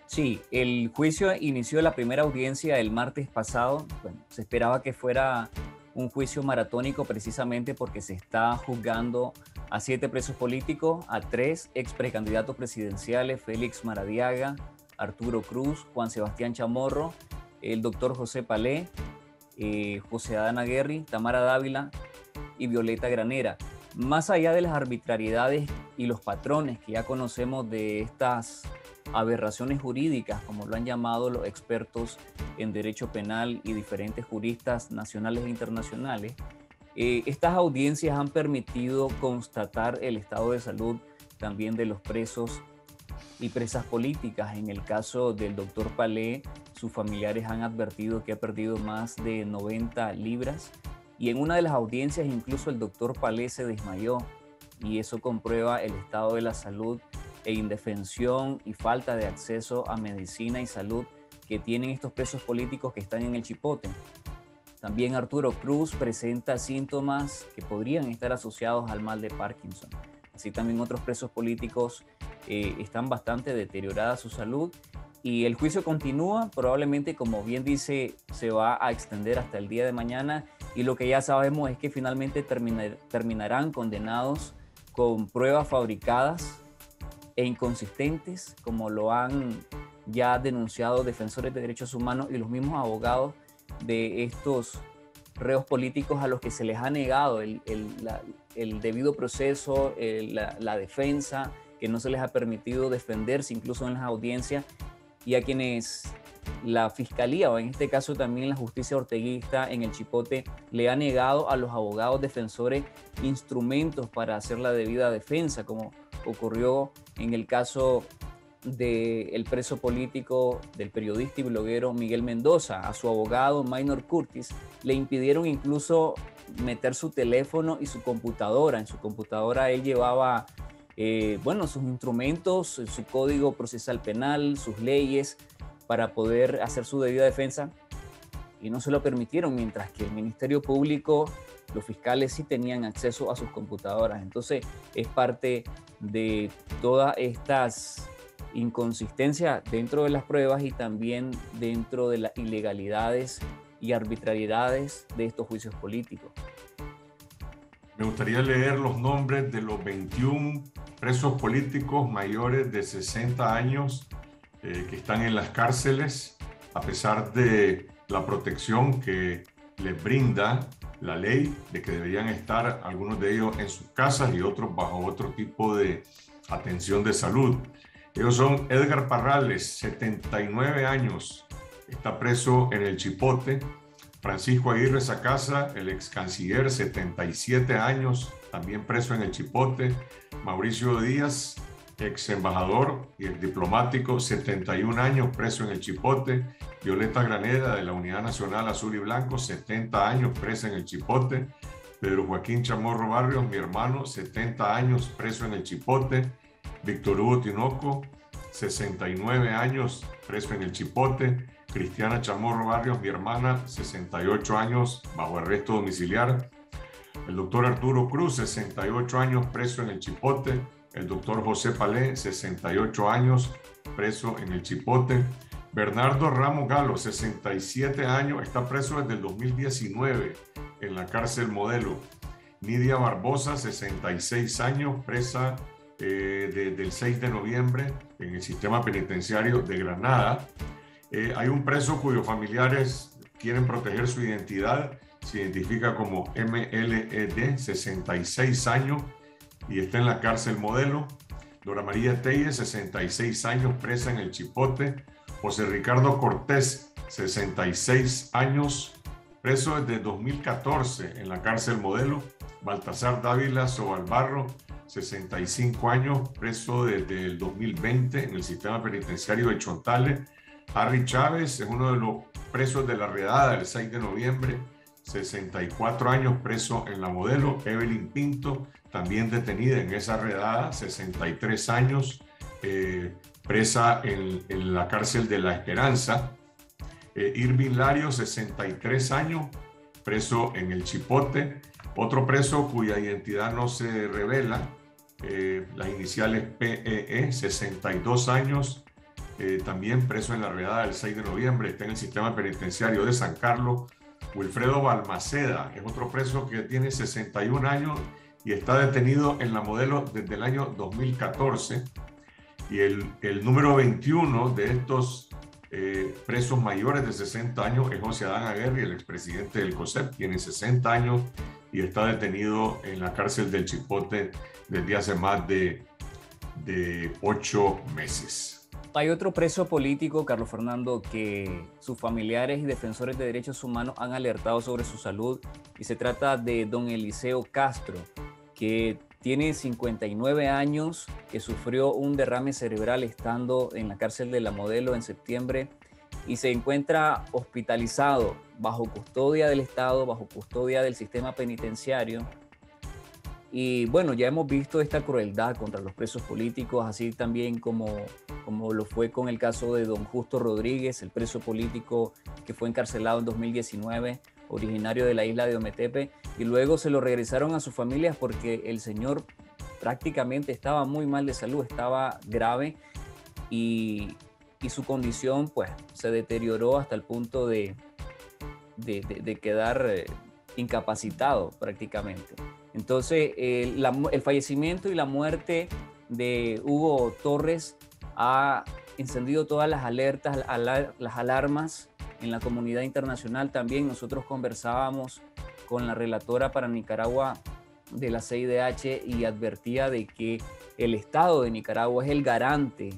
Sí, el juicio inició la primera audiencia el martes pasado. Bueno, se esperaba que fuera un juicio maratónico precisamente porque se está juzgando a 7 presos políticos, a 3 exprecandidatos presidenciales, Félix Maradiaga, Arturo Cruz, Juan Sebastián Chamorro, el doctor José Pallais, José Adán Aguirre, Tamara Dávila y Violeta Granera. Más allá de las arbitrariedades y los patrones que ya conocemos de estas aberraciones jurídicas, como lo han llamado los expertos en derecho penal y diferentes juristas nacionales e internacionales, estas audiencias han permitido constatar el estado de salud también de los presos y presas políticas. En el caso del doctor Pallais, sus familiares han advertido que ha perdido más de 90 libras y en una de las audiencias incluso el doctor Pallais se desmayó, y eso comprueba el estado de la salud e indefensión y falta de acceso a medicina y salud que tienen estos presos políticos que están en el Chipote. También Arturo Cruz presenta síntomas que podrían estar asociados al mal de Parkinson. Así también otros presos políticos están bastante deteriorada su salud y el juicio continúa. Probablemente, como bien dice, se va a extender hasta el día de mañana y lo que ya sabemos es que finalmente terminarán condenados con pruebas fabricadas e inconsistentes, como lo han ya denunciado defensores de derechos humanos y los mismos abogados de estos reos políticos a los que se les ha negado el debido proceso, la defensa, que no se les ha permitido defenderse incluso en las audiencias, y a quienes la fiscalía, o en este caso también la justicia orteguista en el Chipote, le ha negado a los abogados defensores instrumentos para hacer la debida defensa, como ocurrió en el caso del preso político, del periodista y bloguero Miguel Mendoza. A su abogado Minor Curtis le impidieron incluso meter su teléfono y su computadora. En su computadora él llevaba sus instrumentos, su código procesal penal, sus leyes, para poder hacer su debida defensa, y no se lo permitieron, mientras que el Ministerio Público, los fiscales sí tenían acceso a sus computadoras. Entonces es parte de todas estas inconsistencias dentro de las pruebas y también dentro de las ilegalidades y arbitrariedades de estos juicios políticos. Me gustaría leer los nombres de los 21 presos políticos mayores de 60 años que están en las cárceles, a pesar de la protección que les brinda la ley, de que deberían estar algunos de ellos en sus casas y otros bajo otro tipo de atención de salud. Ellos son Edgar Parrales, 79 años, está preso en el Chipote. Francisco Aguirre Sacasa, el ex canciller, 77 años, también preso en el Chipote. Mauricio Díaz, ex embajador y ex diplomático, 71 años, preso en el Chipote. Violeta Granera, de la Unidad Nacional Azul y Blanco, 70 años, presa en el Chipote. Pedro Joaquín Chamorro Barrios, mi hermano, 70 años, preso en el Chipote. Víctor Hugo Tinoco, 69 años, preso en el Chipote. Cristiana Chamorro Barrios, mi hermana, 68 años, bajo arresto domiciliar. El doctor Arturo Cruz, 68 años, preso en el Chipote. El doctor José Pallais, 68 años, preso en el Chipote. Bernardo Ramos Galo, 67 años, está preso desde el 2019 en la cárcel Modelo. Nidia Barbosa, 66 años, presa desde el 6 de noviembre en el sistema penitenciario de Granada. Hay un preso cuyos familiares quieren proteger su identidad, se identifica como MLED, 66 años, y está en la cárcel Modelo. Dora María Tellez, 66 años, presa en el Chipote. José Ricardo Cortés, 66 años, preso desde 2014 en la cárcel Modelo. Baltasar Dávila Sobalbarro, 65 años, preso desde el 2020 en el sistema penitenciario de Chontales. Harry Chávez es uno de los presos de la redada del 6 de noviembre, 64 años, preso en la Modelo. Evelyn Pinto, también detenida en esa redada, 63 años, presa en la cárcel de La Esperanza. Irvin Lario, 63 años, preso en el Chipote. Otro preso cuya identidad no se revela, las iniciales PEE, 62 años, también preso en la redada del 6 de noviembre, está en el sistema penitenciario de San Carlos. Wilfredo Balmaceda es otro preso que tiene 61 años y está detenido en la Modelo desde el año 2014. Y el número 21 de estos presos mayores de 60 años es José Adán Aguirre, el expresidente del COSEP, tiene 60 años y está detenido en la cárcel del Chipote desde hace más de 8 meses. Hay otro preso político, Carlos Fernando, que sus familiares y defensores de derechos humanos han alertado sobre su salud, y se trata de don Eliseo Castro, que tiene 59 años, que sufrió un derrame cerebral estando en la cárcel de la Modelo en septiembre y se encuentra hospitalizado bajo custodia del Estado, bajo custodia del sistema penitenciario. Y bueno, ya hemos visto esta crueldad contra los presos políticos, así también como lo fue con el caso de don Justo Rodríguez, el preso político que fue encarcelado en 2019, originario de la isla de Ometepe, y luego se lo regresaron a sus familias porque el señor prácticamente estaba muy mal de salud, estaba grave, y su condición pues se deterioró hasta el punto de quedar incapacitado prácticamente. Entonces, el fallecimiento y la muerte de Hugo Torres ha encendido todas las alertas, las alarmas en la comunidad internacional. También nosotros conversábamos con la relatora para Nicaragua de la CIDH y advertía de que el Estado de Nicaragua es el garante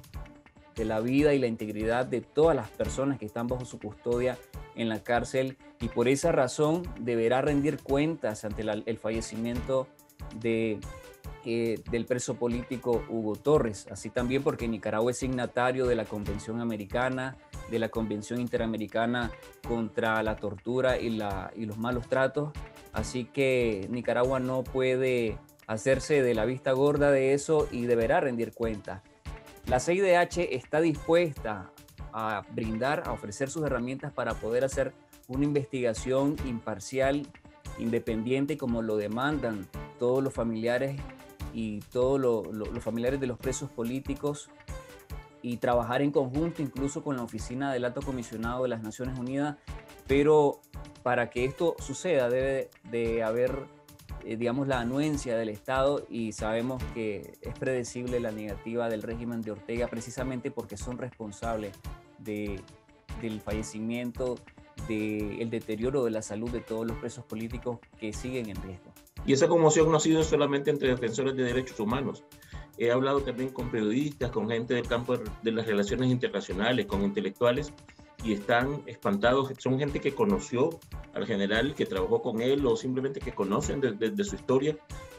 de la vida y la integridad de todas las personas que están bajo su custodia en la cárcel, y por esa razón deberá rendir cuentas ante el fallecimiento del preso político Hugo Torres, así también porque Nicaragua es signatario de la Convención Americana, de la Convención Interamericana contra la Tortura y los Malos Tratos, así que Nicaragua no puede hacerse de la vista gorda de eso y deberá rendir cuentas. La CIDH está dispuesta a brindar, a ofrecer sus herramientas para poder hacer una investigación imparcial, independiente, como lo demandan todos los familiares y todos los familiares de los presos políticos, y trabajar en conjunto incluso con la Oficina del Alto Comisionado de las Naciones Unidas, pero para que esto suceda debe de haber digamos, la anuencia del Estado, y sabemos que es predecible la negativa del régimen de Ortega precisamente porque son responsables del fallecimiento, del deterioro de la salud de todos los presos políticos que siguen en riesgo. Y esa conmoción no ha sido solamente entre defensores de derechos humanos. He hablado también con periodistas, con gente del campo de las relaciones internacionales, con intelectuales, y están espantados. Son gente que conoció al general, que trabajó con él, o simplemente que conocen de su historia,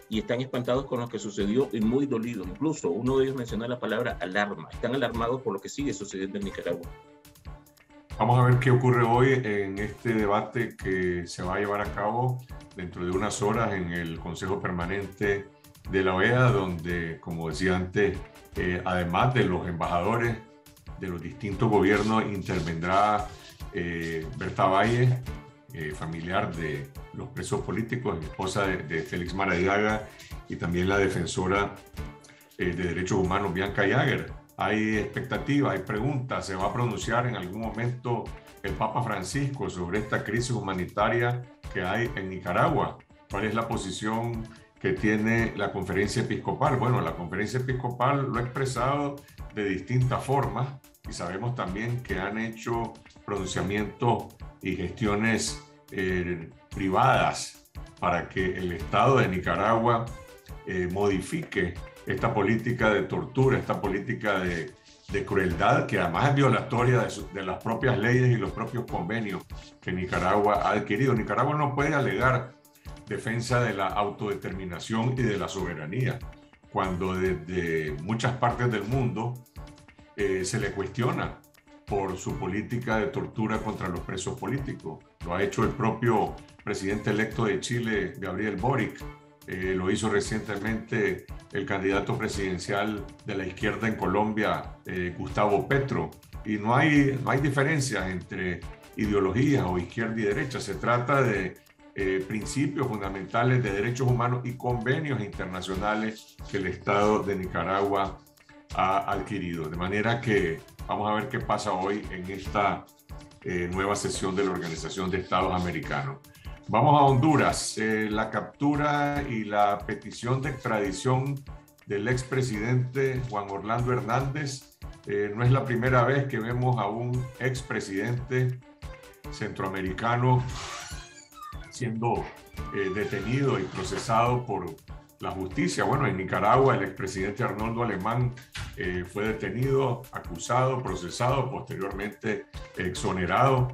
y están espantados con lo que sucedió y muy dolidos. Incluso uno de ellos menciona la palabra alarma. Están alarmados por lo que sigue sucediendo en Nicaragua. Vamos a ver qué ocurre hoy en este debate que se va a llevar a cabo dentro de unas horas en el Consejo Permanente de la OEA, donde, como decía antes, además de los embajadores de los distintos gobiernos, intervendrá Berta Valle, familiar de los presos políticos, esposa de Félix Maradiaga, y también la defensora de derechos humanos, Bianca Jagger. Hay expectativas, hay preguntas. ¿Se va a pronunciar en algún momento el Papa Francisco sobre esta crisis humanitaria que hay en Nicaragua? ¿Cuál es la posición que tiene la Conferencia Episcopal? Bueno, la Conferencia Episcopal lo ha expresado de distintas formas, y sabemos también que han hecho pronunciamientos y gestiones privadas para que el Estado de Nicaragua modifique esta política de tortura, esta política de crueldad, que además es violatoria de las propias leyes y los propios convenios que Nicaragua ha adquirido. Nicaragua no puede alegar defensa de la autodeterminación y de la soberanía cuando desde muchas partes del mundo se le cuestiona por su política de tortura contra los presos políticos. Lo ha hecho el propio presidente electo de Chile, Gabriel Boric. Lo hizo recientemente el candidato presidencial de la izquierda en Colombia, Gustavo Petro. Y no hay diferencias entre ideologías o izquierda y derecha. Se trata de principios fundamentales de derechos humanos y convenios internacionales que el Estado de Nicaragua ha adquirido. De manera que vamos a ver qué pasa hoy en esta nueva sesión de la Organización de Estados Americanos. Vamos a Honduras. La captura y la petición de extradición del expresidente Juan Orlando Hernández. No es la primera vez que vemos a un expresidente centroamericano siendo detenido y procesado por la justicia. Bueno, en Nicaragua el expresidente Arnoldo Alemán fue detenido, acusado, procesado, posteriormente exonerado.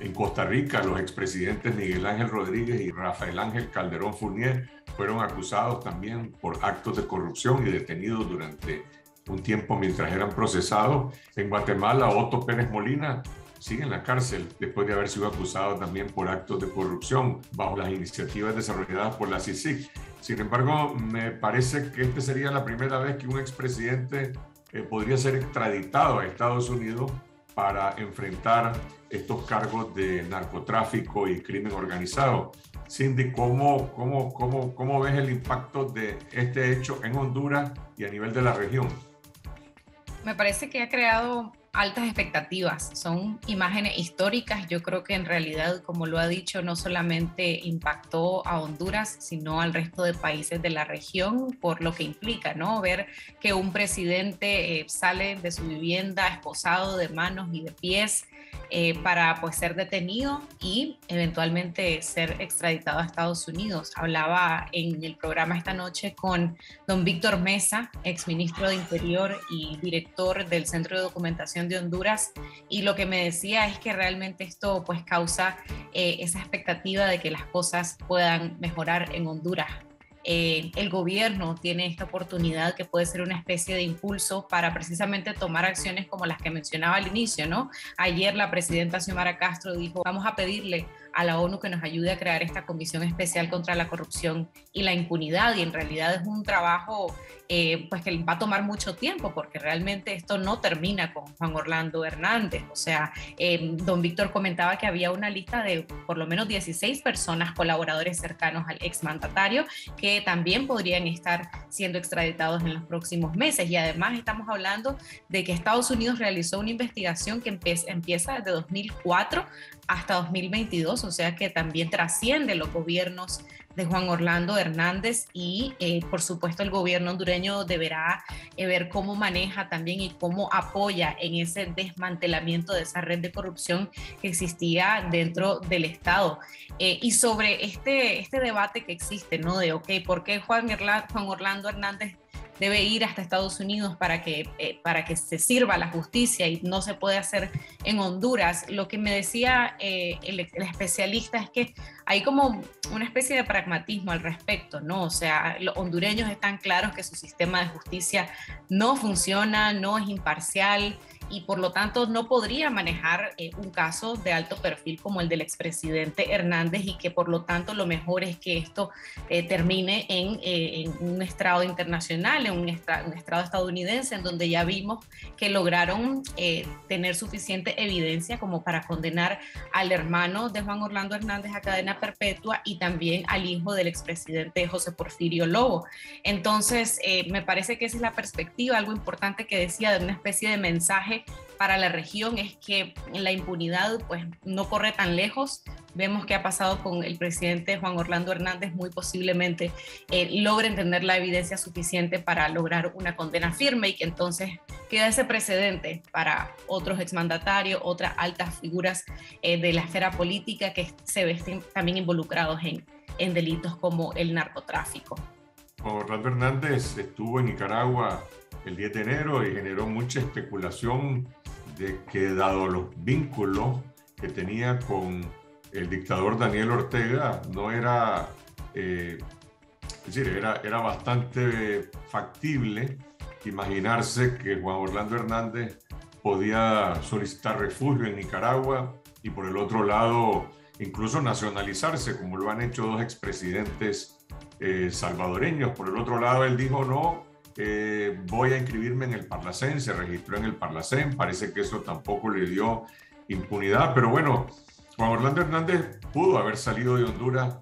En Costa Rica, los expresidentes Miguel Ángel Rodríguez y Rafael Ángel Calderón Fournier fueron acusados también por actos de corrupción y detenidos durante un tiempo mientras eran procesados. En Guatemala, Otto Pérez Molina sigue en la cárcel después de haber sido acusado también por actos de corrupción bajo las iniciativas desarrolladas por la CICIG. Sin embargo, me parece que esta sería la primera vez que un expresidente podría ser extraditado a Estados Unidos para enfrentar estos cargos de narcotráfico y crimen organizado. Cindy, ¿cómo ves el impacto de este hecho en Honduras y a nivel de la región? Me parece que ha creado altas expectativas. Son imágenes históricas. Yo creo que en realidad, como lo ha dicho, no solamente impactó a Honduras, sino al resto de países de la región, por lo que implica, ¿no? Ver que un presidente sale de su vivienda esposado de manos y de pies para pues ser detenido y eventualmente ser extraditado a Estados Unidos. Hablaba en el programa esta noche con don Víctor Mesa, exministro de Interior y director del Centro de Documentación de Honduras, y lo que me decía es que realmente esto pues causa esa expectativa de que las cosas puedan mejorar en Honduras. El gobierno tiene esta oportunidad que puede ser una especie de impulso para precisamente tomar acciones como las que mencionaba al inicio, ¿no? Ayer la presidenta Xiomara Castro dijo: vamos a pedirle a la ONU que nos ayude a crear esta comisión especial contra la corrupción y la impunidad, y en realidad es un trabajo pues que va a tomar mucho tiempo, porque realmente esto no termina con Juan Orlando Hernández. O sea, don Víctor comentaba que había una lista de por lo menos 16 personas, colaboradores cercanos al exmandatario, que también podrían estar siendo extraditados en los próximos meses, y además estamos hablando de que Estados Unidos realizó una investigación que empieza desde 2004 hasta 2022, o sea que también trasciende los gobiernos de Juan Orlando Hernández y por supuesto el gobierno hondureño deberá ver cómo maneja también y cómo apoya en ese desmantelamiento de esa red de corrupción que existía dentro del Estado. Y sobre este debate que existe, ¿no? De, ok, ¿por qué Juan Orlando Hernández debe ir hasta Estados Unidos para que se sirva la justicia y no se puede hacer en Honduras? Lo que me decía el especialista es que hay como una especie de pragmatismo al respecto, ¿no? O sea, los hondureños están claros que su sistema de justicia no funciona, no es imparcial y por lo tanto no podría manejar un caso de alto perfil como el del expresidente Hernández y que por lo tanto lo mejor es que esto termine en un estrado internacional, en un estrado estadounidense, en donde ya vimos que lograron tener suficiente evidencia como para condenar al hermano de Juan Orlando Hernández a cadena perpetua y también al hijo del expresidente José Porfirio Lobo. Entonces me parece que esa es la perspectiva, algo importante que decía, de una especie de mensaje para la región, es que la impunidad pues no corre tan lejos. Vemos qué ha pasado con el presidente Juan Orlando Hernández, muy posiblemente logren tener la evidencia suficiente para lograr una condena firme y que entonces queda ese precedente para otros exmandatarios, otras altas figuras de la esfera política que se ven también involucrados en delitos como el narcotráfico. Orlando Hernández estuvo en Nicaragua el 10 de enero y generó mucha especulación de que, dado los vínculos que tenía con el dictador Daniel Ortega, no era, era bastante factible imaginarse que Juan Orlando Hernández podía solicitar refugio en Nicaragua y por el otro lado incluso nacionalizarse, como lo han hecho dos expresidentes salvadoreños. Por el otro lado, él dijo no, voy a inscribirme en el Parlacén, se registró en el Parlacén, parece que eso tampoco le dio impunidad, pero bueno, Juan Orlando Hernández pudo haber salido de Honduras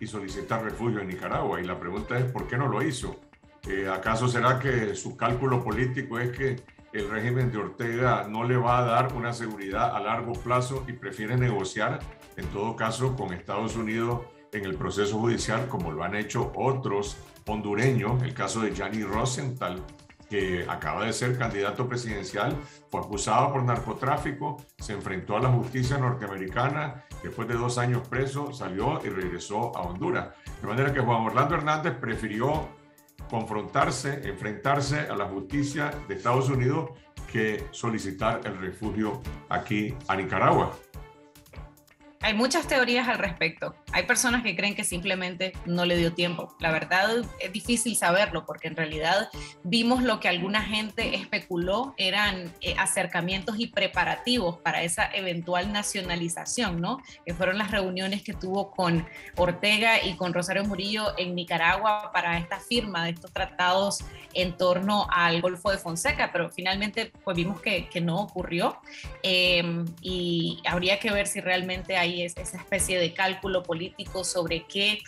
y solicitar refugio en Nicaragua, y la pregunta es ¿por qué no lo hizo? ¿Acaso será que su cálculo político es que el régimen de Ortega no le va a dar una seguridad a largo plazo y prefiere negociar en todo caso con Estados Unidos en el proceso judicial, como lo han hecho otros hondureños? El caso de Gianni Rosenthal, que acaba de ser candidato presidencial, fue acusado por narcotráfico, se enfrentó a la justicia norteamericana, después de 2 años preso, salió y regresó a Honduras. De manera que Juan Orlando Hernández prefirió confrontarse, enfrentarse a la justicia de Estados Unidos que solicitar el refugio aquí a Nicaragua. Hay muchas teorías al respecto. Hay personas que creen que simplemente no le dio tiempo. La verdad es difícil saberlo porque en realidad vimos lo que alguna gente especuló eran acercamientos y preparativos para esa eventual nacionalización, ¿no? Que fueron las reuniones que tuvo con Ortega y con Rosario Murillo en Nicaragua para esta firma de estos tratados en torno al Golfo de Fonseca, pero finalmente pues vimos que no ocurrió y habría que ver si realmente hay esa especie de cálculo político sobre qué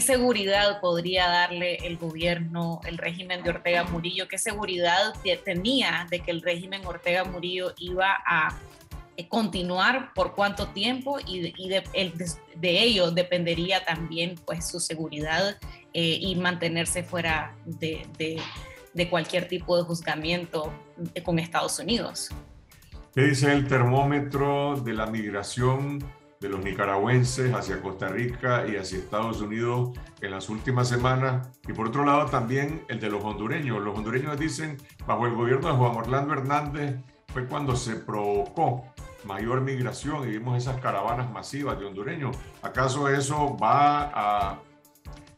seguridad podría darle el gobierno, el régimen de Ortega Murillo, qué seguridad tenía de que el régimen Ortega Murillo iba a continuar, por cuánto tiempo, y de ello dependería también pues su seguridad y mantenerse fuera de cualquier tipo de juzgamiento con Estados Unidos. ¿Qué dice el termómetro de la migración de los nicaragüenses hacia Costa Rica y hacia Estados Unidos en las últimas semanas? Y por otro lado también el de los hondureños. Los hondureños dicen, bajo el gobierno de Juan Orlando Hernández fue cuando se provocó mayor migración y vimos esas caravanas masivas de hondureños. ¿Acaso eso va a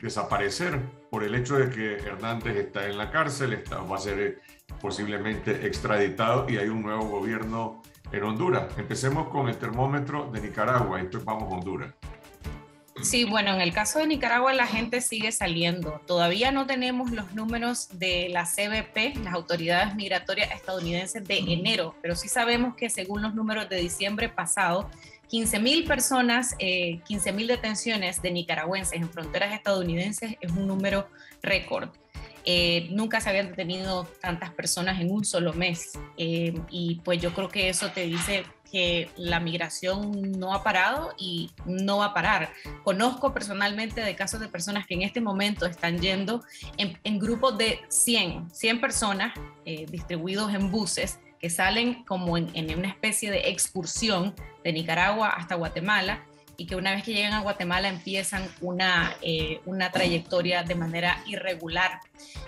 desaparecer por el hecho de que Hernández está en la cárcel, va a ser posiblemente extraditado y hay un nuevo gobierno en Honduras? Empecemos con el termómetro de Nicaragua, entonces vamos a Honduras. Sí, bueno, en el caso de Nicaragua la gente sigue saliendo. Todavía no tenemos los números de la CBP, las autoridades migratorias estadounidenses, de enero, pero sí sabemos que según los números de diciembre pasado, 15.000 personas, 15.000 detenciones de nicaragüenses en fronteras estadounidenses es un número récord. Nunca se habían detenido tantas personas en un solo mes y pues yo creo que eso te dice que la migración no ha parado y no va a parar. Conozco personalmente de casos de personas que en este momento están yendo en grupos de 100 personas distribuidos en buses que salen como en una especie de excursión de Nicaragua hasta Guatemala, y que una vez que llegan a Guatemala empiezan una trayectoria de manera irregular.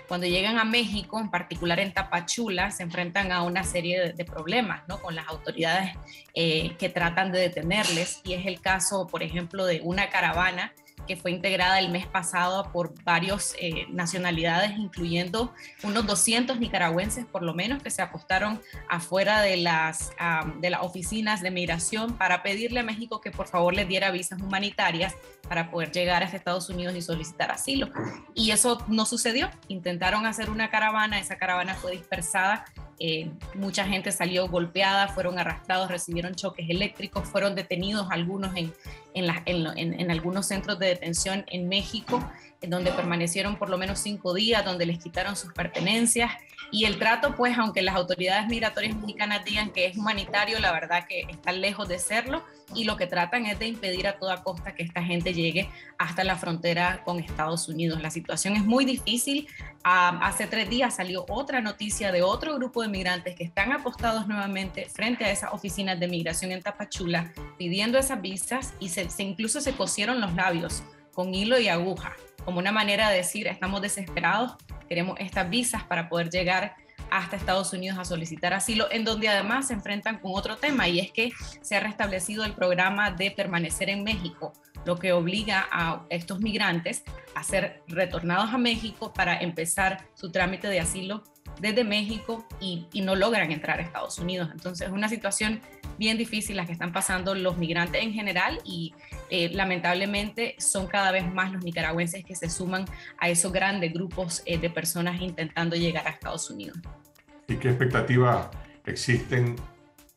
Cuando llegan a México, en particular en Tapachula, se enfrentan a una serie de problemas, ¿no?, con las autoridades que tratan de detenerles, y es el caso, por ejemplo, de una caravana que fue integrada el mes pasado por varias nacionalidades, incluyendo unos 200 nicaragüenses por lo menos, que se apostaron afuera de las oficinas de migración para pedirle a México que por favor les diera visas humanitarias para poder llegar hasta Estados Unidos y solicitar asilo. Y eso no sucedió. Intentaron hacer una caravana, esa caravana fue dispersada, mucha gente salió golpeada, fueron arrastrados, recibieron choques eléctricos, fueron detenidos algunos en algunos centros de detención en México, en donde permanecieron por lo menos 5 días, donde les quitaron sus pertenencias. Y el trato, pues, aunque las autoridades migratorias mexicanas digan que es humanitario, la verdad que está lejos de serlo, y lo que tratan es de impedir a toda costa que esta gente llegue hasta la frontera con Estados Unidos. La situación es muy difícil. Hace 3 días salió otra noticia de otro grupo de migrantes que están apostados nuevamente frente a esas oficinas de migración en Tapachula, pidiendo esas visas, y incluso se cosieron los labios con hilo y aguja, como una manera de decir: estamos desesperados, queremos estas visas para poder llegar hasta Estados Unidos a solicitar asilo, en donde además se enfrentan con otro tema, y es que se ha restablecido el programa de permanecer en México, lo que obliga a estos migrantes a ser retornados a México para empezar su trámite de asilo desde México, y no logran entrar a Estados Unidos. Entonces es una situación bien difícil la que están pasando los migrantes en general, y lamentablemente son cada vez más los nicaragüenses que se suman a esos grandes grupos de personas intentando llegar a Estados Unidos. ¿Y qué expectativas existen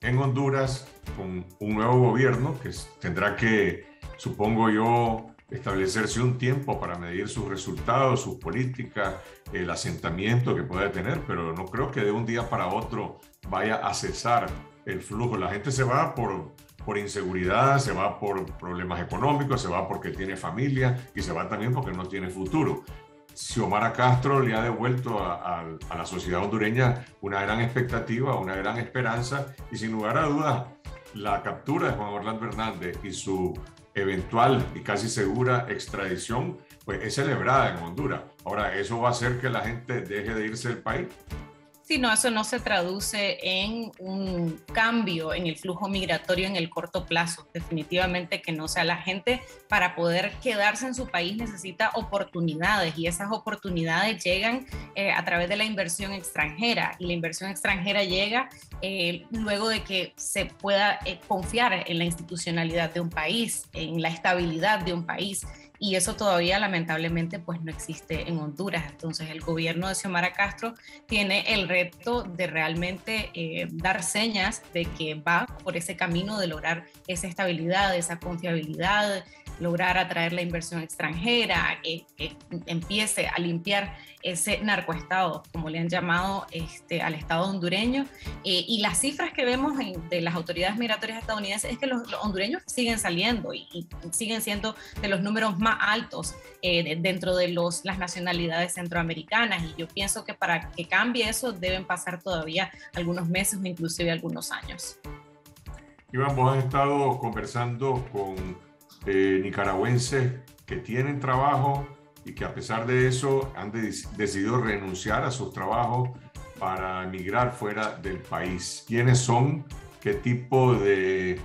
en Honduras con un nuevo gobierno que tendrá que, supongo yo, establecerse un tiempo para medir sus resultados, sus políticas, el asentamiento que pueda tener? Pero no creo que de un día para otro vaya a cesar el flujo. La gente se va por inseguridad, se va por problemas económicos, se va porque tiene familia, y se va también porque no tiene futuro. Xiomara Castro le ha devuelto a la sociedad hondureña una gran expectativa, una gran esperanza, y sin lugar a dudas la captura de Juan Orlando Hernández y su eventual y casi segura extradición, pues es celebrada en Honduras. Ahora, ¿eso va a hacer que la gente deje de irse del país? Sí, no, eso no se traduce en un cambio en el flujo migratorio en el corto plazo, definitivamente que no. O sea, la gente, para poder quedarse en su país, necesita oportunidades, y esas oportunidades llegan a través de la inversión extranjera, y la inversión extranjera llega luego de que se pueda confiar en la institucionalidad de un país, en la estabilidad de un país. Y eso todavía, lamentablemente, pues no existe en Honduras. Entonces el gobierno de Xiomara Castro tiene el reto de realmente dar señas de que va por ese camino de lograr esa estabilidad, esa confiabilidad, lograr atraer la inversión extranjera, que empiece a limpiar ese narcoestado, como le han llamado al estado hondureño. Y las cifras que vemos de las autoridades migratorias estadounidenses es que los hondureños siguen saliendo y siguen siendo de los números más altos dentro de las nacionalidades centroamericanas, y yo pienso que para que cambie eso deben pasar todavía algunos meses o inclusive algunos años. Iván, vos has estado conversando con nicaragüenses que tienen trabajo y que a pesar de eso han decidido renunciar a sus trabajos para emigrar fuera del país. ¿Quiénes son? ¿Qué tipo de...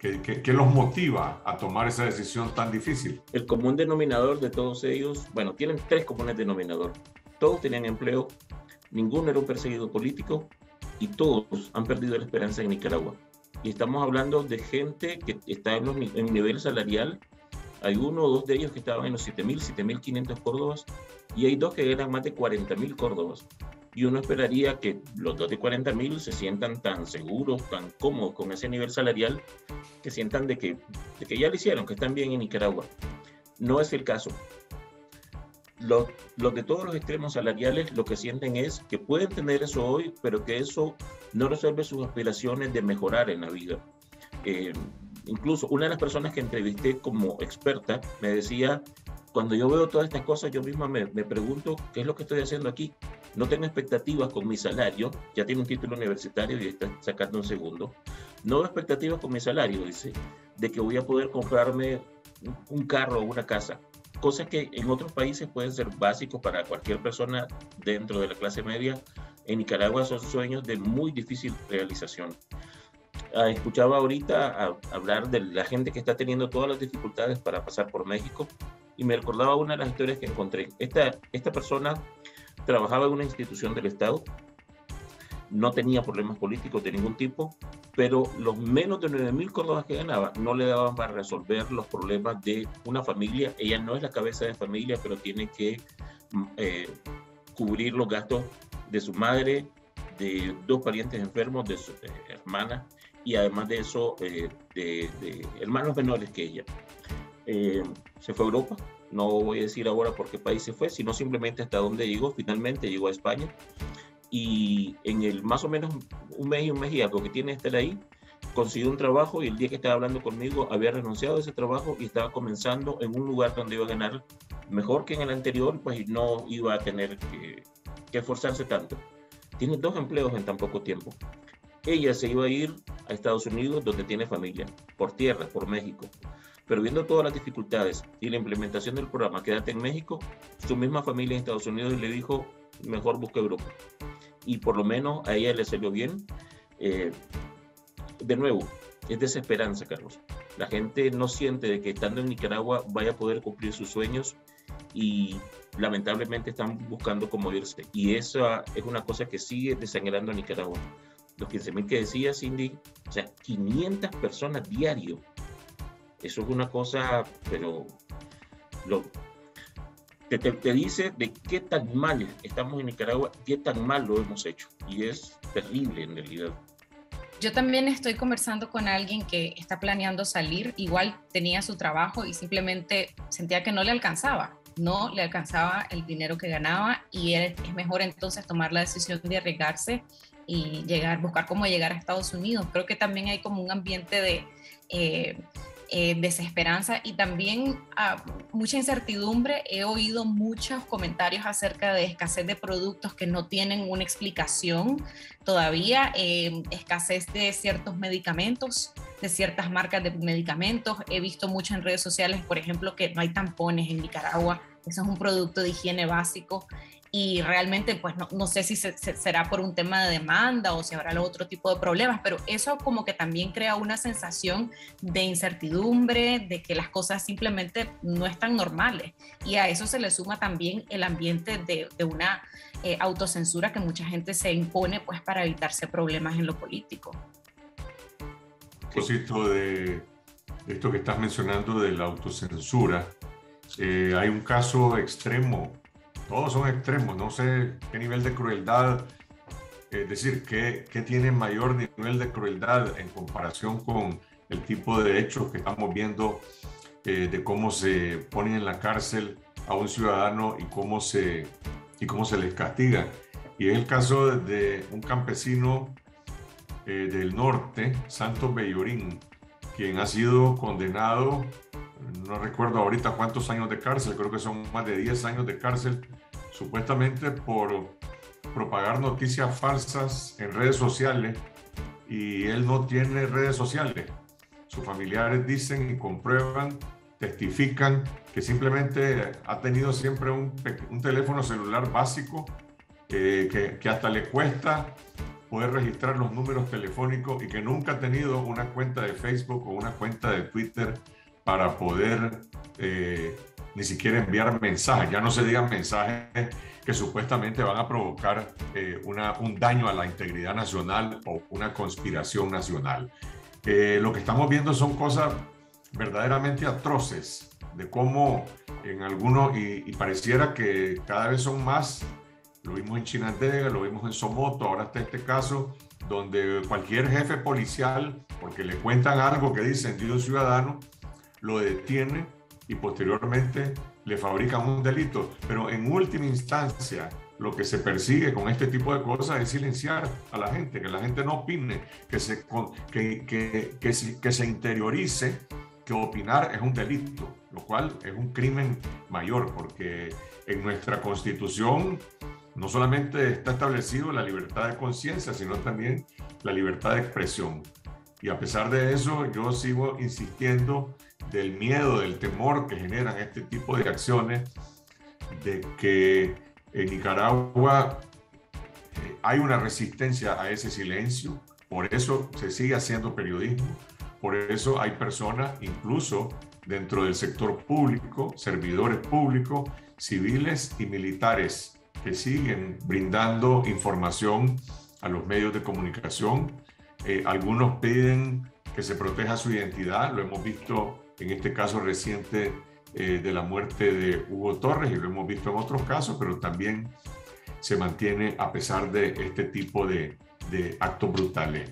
¿Qué los motiva a tomar esa decisión tan difícil? El común denominador de todos ellos, bueno, tienen 3 comunes denominadores. Todos tenían empleo, ninguno era un perseguido político, y todos han perdido la esperanza en Nicaragua. Y estamos hablando de gente que está en nivel salarial. Hay 1 o 2 de ellos que estaban en los 7.500 córdobas, y hay 2 que eran más de 40.000 córdobas. Y uno esperaría que los 2 de 40.000 se sientan tan seguros, tan cómodos con ese nivel salarial, que sientan de que ya lo hicieron, que están bien en Nicaragua. No es el caso. los de todos los extremos salariales lo que sienten es que pueden tener eso hoy, pero que eso no resuelve sus aspiraciones de mejorar en la vida. Incluso una de las personas que entrevisté como experta me decía, cuando yo veo todas estas cosas, yo misma me pregunto qué es lo que estoy haciendo aquí. No tengo expectativas con mi salario, ya tiene un título universitario y está sacando un segundo. No tengo expectativas con mi salario, dice, de que voy a poder comprarme un carro o una casa. Cosas que en otros países pueden ser básicos para cualquier persona dentro de la clase media. En Nicaragua son sueños de muy difícil realización. Escuchaba ahorita hablar de la gente que está teniendo todas las dificultades para pasar por México y me recordaba una de las historias que encontré. Esta persona trabajaba en una institución del Estado, no tenía problemas políticos de ningún tipo, pero los menos de 9,000 córdobas que ganaba no le daban para resolver los problemas de una familia. Ella no es la cabeza de familia, pero tiene que cubrir los gastos de su madre, de 2 parientes enfermos, de su hermana y además de eso de hermanos menores que ella. Se fue a Europa, no voy a decir ahora por qué país se fue, sino simplemente hasta dónde llegó. Finalmente llegó a España y en el más o menos un mes y algo que tiene estar ahí, consiguió un trabajo y el día que estaba hablando conmigo había renunciado a ese trabajo y estaba comenzando en un lugar donde iba a ganar mejor que en el anterior, pues no iba a tener que esforzarse tanto. Tiene 2 empleos en tan poco tiempo. Ella se iba a ir a Estados Unidos, donde tiene familia, por tierra, por México. Pero viendo todas las dificultades y la implementación del programa Quédate en México, su misma familia en Estados Unidos le dijo, mejor busca Europa. Y por lo menos a ella le salió bien. De nuevo, es desesperanza, Carlos. La gente no siente de que estando en Nicaragua vaya a poder cumplir sus sueños y lamentablemente están buscando cómo irse. Y esa es una cosa que sigue desangrando a Nicaragua. Los 15,000 que decía Cindy, o sea, 500 personas diario. Eso es una cosa, pero te dice de qué tan mal estamos en Nicaragua, qué tan mal lo hemos hecho. Y es terrible en realidad. Yo también estoy conversando con alguien que está planeando salir. Igual tenía su trabajo y simplemente sentía que no le alcanzaba. No le alcanzaba el dinero que ganaba y es mejor entonces tomar la decisión de arriesgarse y buscar cómo llegar a Estados Unidos. Creo que también hay como un ambiente de desesperanza y también mucha incertidumbre. He oído muchos comentarios acerca de escasez de productos que no tienen una explicación todavía, escasez de ciertos medicamentos, de ciertas marcas de medicamentos. He visto mucho en redes sociales, por ejemplo, que no hay tampones en Nicaragua. Eso es un producto de higiene básico y realmente pues no sé si será por un tema de demanda o si habrá otro tipo de problemas, pero eso como que también crea una sensación de incertidumbre, de que las cosas simplemente no están normales. Y a eso se le suma también el ambiente de una autocensura que mucha gente se impone pues para evitarse problemas en lo político. Propósito de esto que estás mencionando de la autocensura, hay un caso extremo, todos son extremos, no sé qué nivel de crueldad, es decir, qué tiene mayor nivel de crueldad en comparación con el tipo de hechos que estamos viendo, de cómo se ponen en la cárcel a un ciudadano y cómo se les castiga. Y es el caso de un campesino del norte, Santos Bellorín, quien ha sido condenado, no recuerdo ahorita cuántos años de cárcel, creo que son más de 10 años de cárcel, supuestamente por propagar noticias falsas en redes sociales, y él no tiene redes sociales. Sus familiares dicen y comprueban, testifican que simplemente ha tenido siempre un teléfono celular básico que hasta le cuesta poder registrar los números telefónicos y que nunca ha tenido una cuenta de Facebook o una cuenta de Twitter para poder ni siquiera enviar mensajes, ya no se digan mensajes que supuestamente van a provocar un daño a la integridad nacional o una conspiración nacional. Lo que estamos viendo son cosas verdaderamente atroces, de cómo en algunos, y pareciera que cada vez son más. Lo vimos en Chinandega, lo vimos en Somoto, ahora está este caso donde cualquier jefe policial, porque le cuentan algo que dicen de un ciudadano, lo detiene y posteriormente le fabrican un delito, pero en última instancia lo que se persigue con este tipo de cosas es silenciar a la gente, que la gente no opine, que se interiorice que opinar es un delito, lo cual es un crimen mayor, porque en nuestra Constitución no solamente está establecido la libertad de conciencia, sino también la libertad de expresión. Y a pesar de eso, yo sigo insistiendo del miedo, del temor que generan este tipo de acciones, de que en Nicaragua hay una resistencia a ese silencio, por eso se sigue haciendo periodismo, por eso hay personas, incluso dentro del sector público, servidores públicos, civiles y militares, que siguen brindando información a los medios de comunicación. Algunos piden que se proteja su identidad, lo hemos visto en este caso reciente de la muerte de Hugo Torres, y lo hemos visto en otros casos, pero también se mantiene a pesar de este tipo de actos brutales.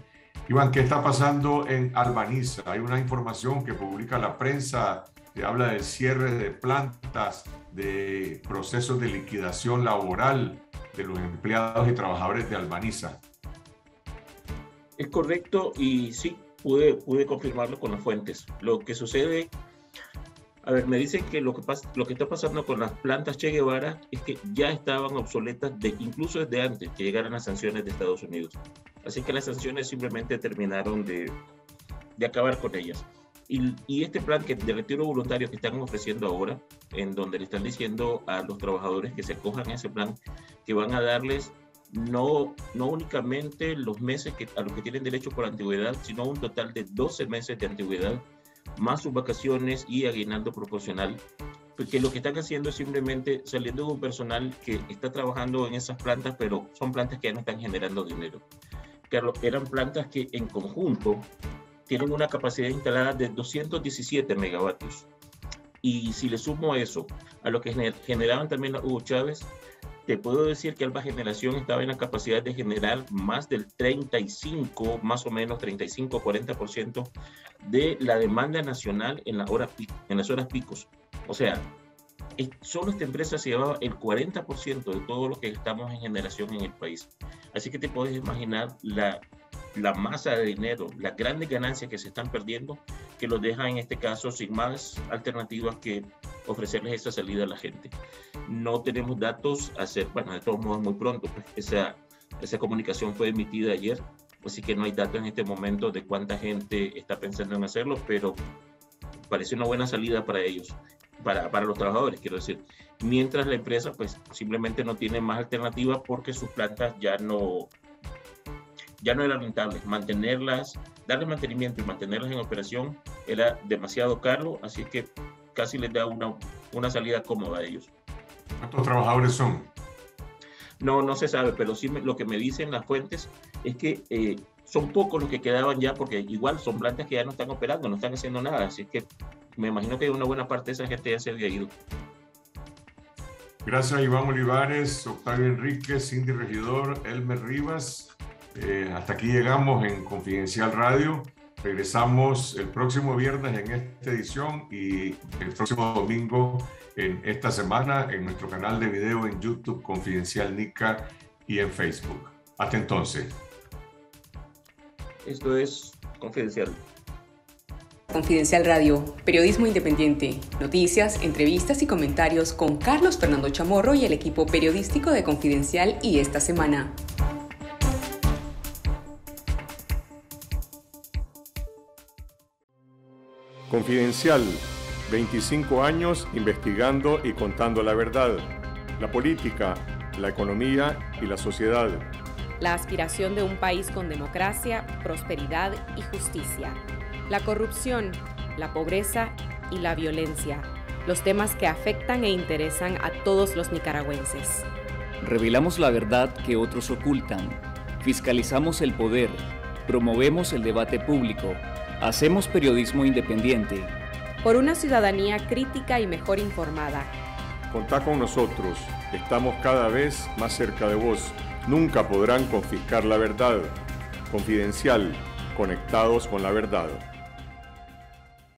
Iván, ¿qué está pasando en Albaniza? Hay una información que publica la prensa que habla del cierre de plantas, de procesos de liquidación laboral de los empleados y trabajadores de Albaniza. Es correcto, y sí, pude confirmarlo con las fuentes. Lo que sucede, a ver, me dicen que lo que está pasando con las plantas Che Guevara es que ya estaban obsoletas incluso desde antes que llegaran las sanciones de Estados Unidos. Así que las sanciones simplemente terminaron de acabar con ellas. Y este plan de retiro voluntario que están ofreciendo ahora, en donde le están diciendo a los trabajadores que se acojan a ese plan, que van a darles no únicamente los meses a los que tienen derecho por antigüedad, sino un total de 12 meses de antigüedad, más sus vacaciones y aguinaldo proporcional, porque lo que están haciendo es simplemente saliendo de un personal que está trabajando en esas plantas, pero son plantas que ya no están generando dinero. Carlos, eran plantas que en conjunto tienen una capacidad instalada de 217 megavatios. Y si le sumo eso a lo que generaban también las Hugo Chávez, te puedo decir que Alba Generación estaba en la capacidad de generar más del 35, más o menos 35, 40% de la demanda nacional en las horas picos. O sea, solo esta empresa se llevaba el 40% de todo lo que estamos en generación en el país. Así que te puedes imaginar la masa de dinero, las grandes ganancias que se están perdiendo, que los dejan en este caso sin más alternativas que ofrecerles esa salida a la gente. No tenemos datos a hacer, bueno, de todos modos muy pronto, pues esa comunicación fue emitida ayer, así que no hay datos en este momento de cuánta gente está pensando en hacerlo, pero parece una buena salida para ellos, para los trabajadores, quiero decir. Mientras la empresa pues simplemente no tiene más alternativa porque sus plantas ya no eran rentables. Mantenerlas, darle mantenimiento y mantenerlas en operación era demasiado caro, así que casi les da una salida cómoda a ellos. ¿Cuántos trabajadores son? No se sabe, pero sí lo que me dicen las fuentes es que son pocos los que quedaban ya, porque igual son plantas que ya no están operando, no están haciendo nada, así que me imagino que una buena parte de esa gente ya se había ido. Gracias, Iván Olivares, Octavio Enrique, Cindy Regidor, Elmer Rivas. Hasta aquí llegamos en Confidencial Radio. Regresamos el próximo viernes en esta edición y el próximo domingo en Esta Semana en nuestro canal de video en YouTube, Confidencial Nica, y en Facebook. Hasta entonces. Esto es Confidencial. Confidencial Radio, periodismo independiente, noticias, entrevistas y comentarios con Carlos Fernando Chamorro y el equipo periodístico de Confidencial y Esta Semana. Confidencial, 25 años investigando y contando la verdad, la política, la economía y la sociedad. La aspiración de un país con democracia, prosperidad y justicia. La corrupción, la pobreza y la violencia. Los temas que afectan e interesan a todos los nicaragüenses. Revelamos la verdad que otros ocultan. Fiscalizamos el poder. Promovemos el debate público. Hacemos periodismo independiente. Por una ciudadanía crítica y mejor informada. Contá con nosotros. Estamos cada vez más cerca de vos. Nunca podrán confiscar la verdad. Confidencial. Conectados con la verdad.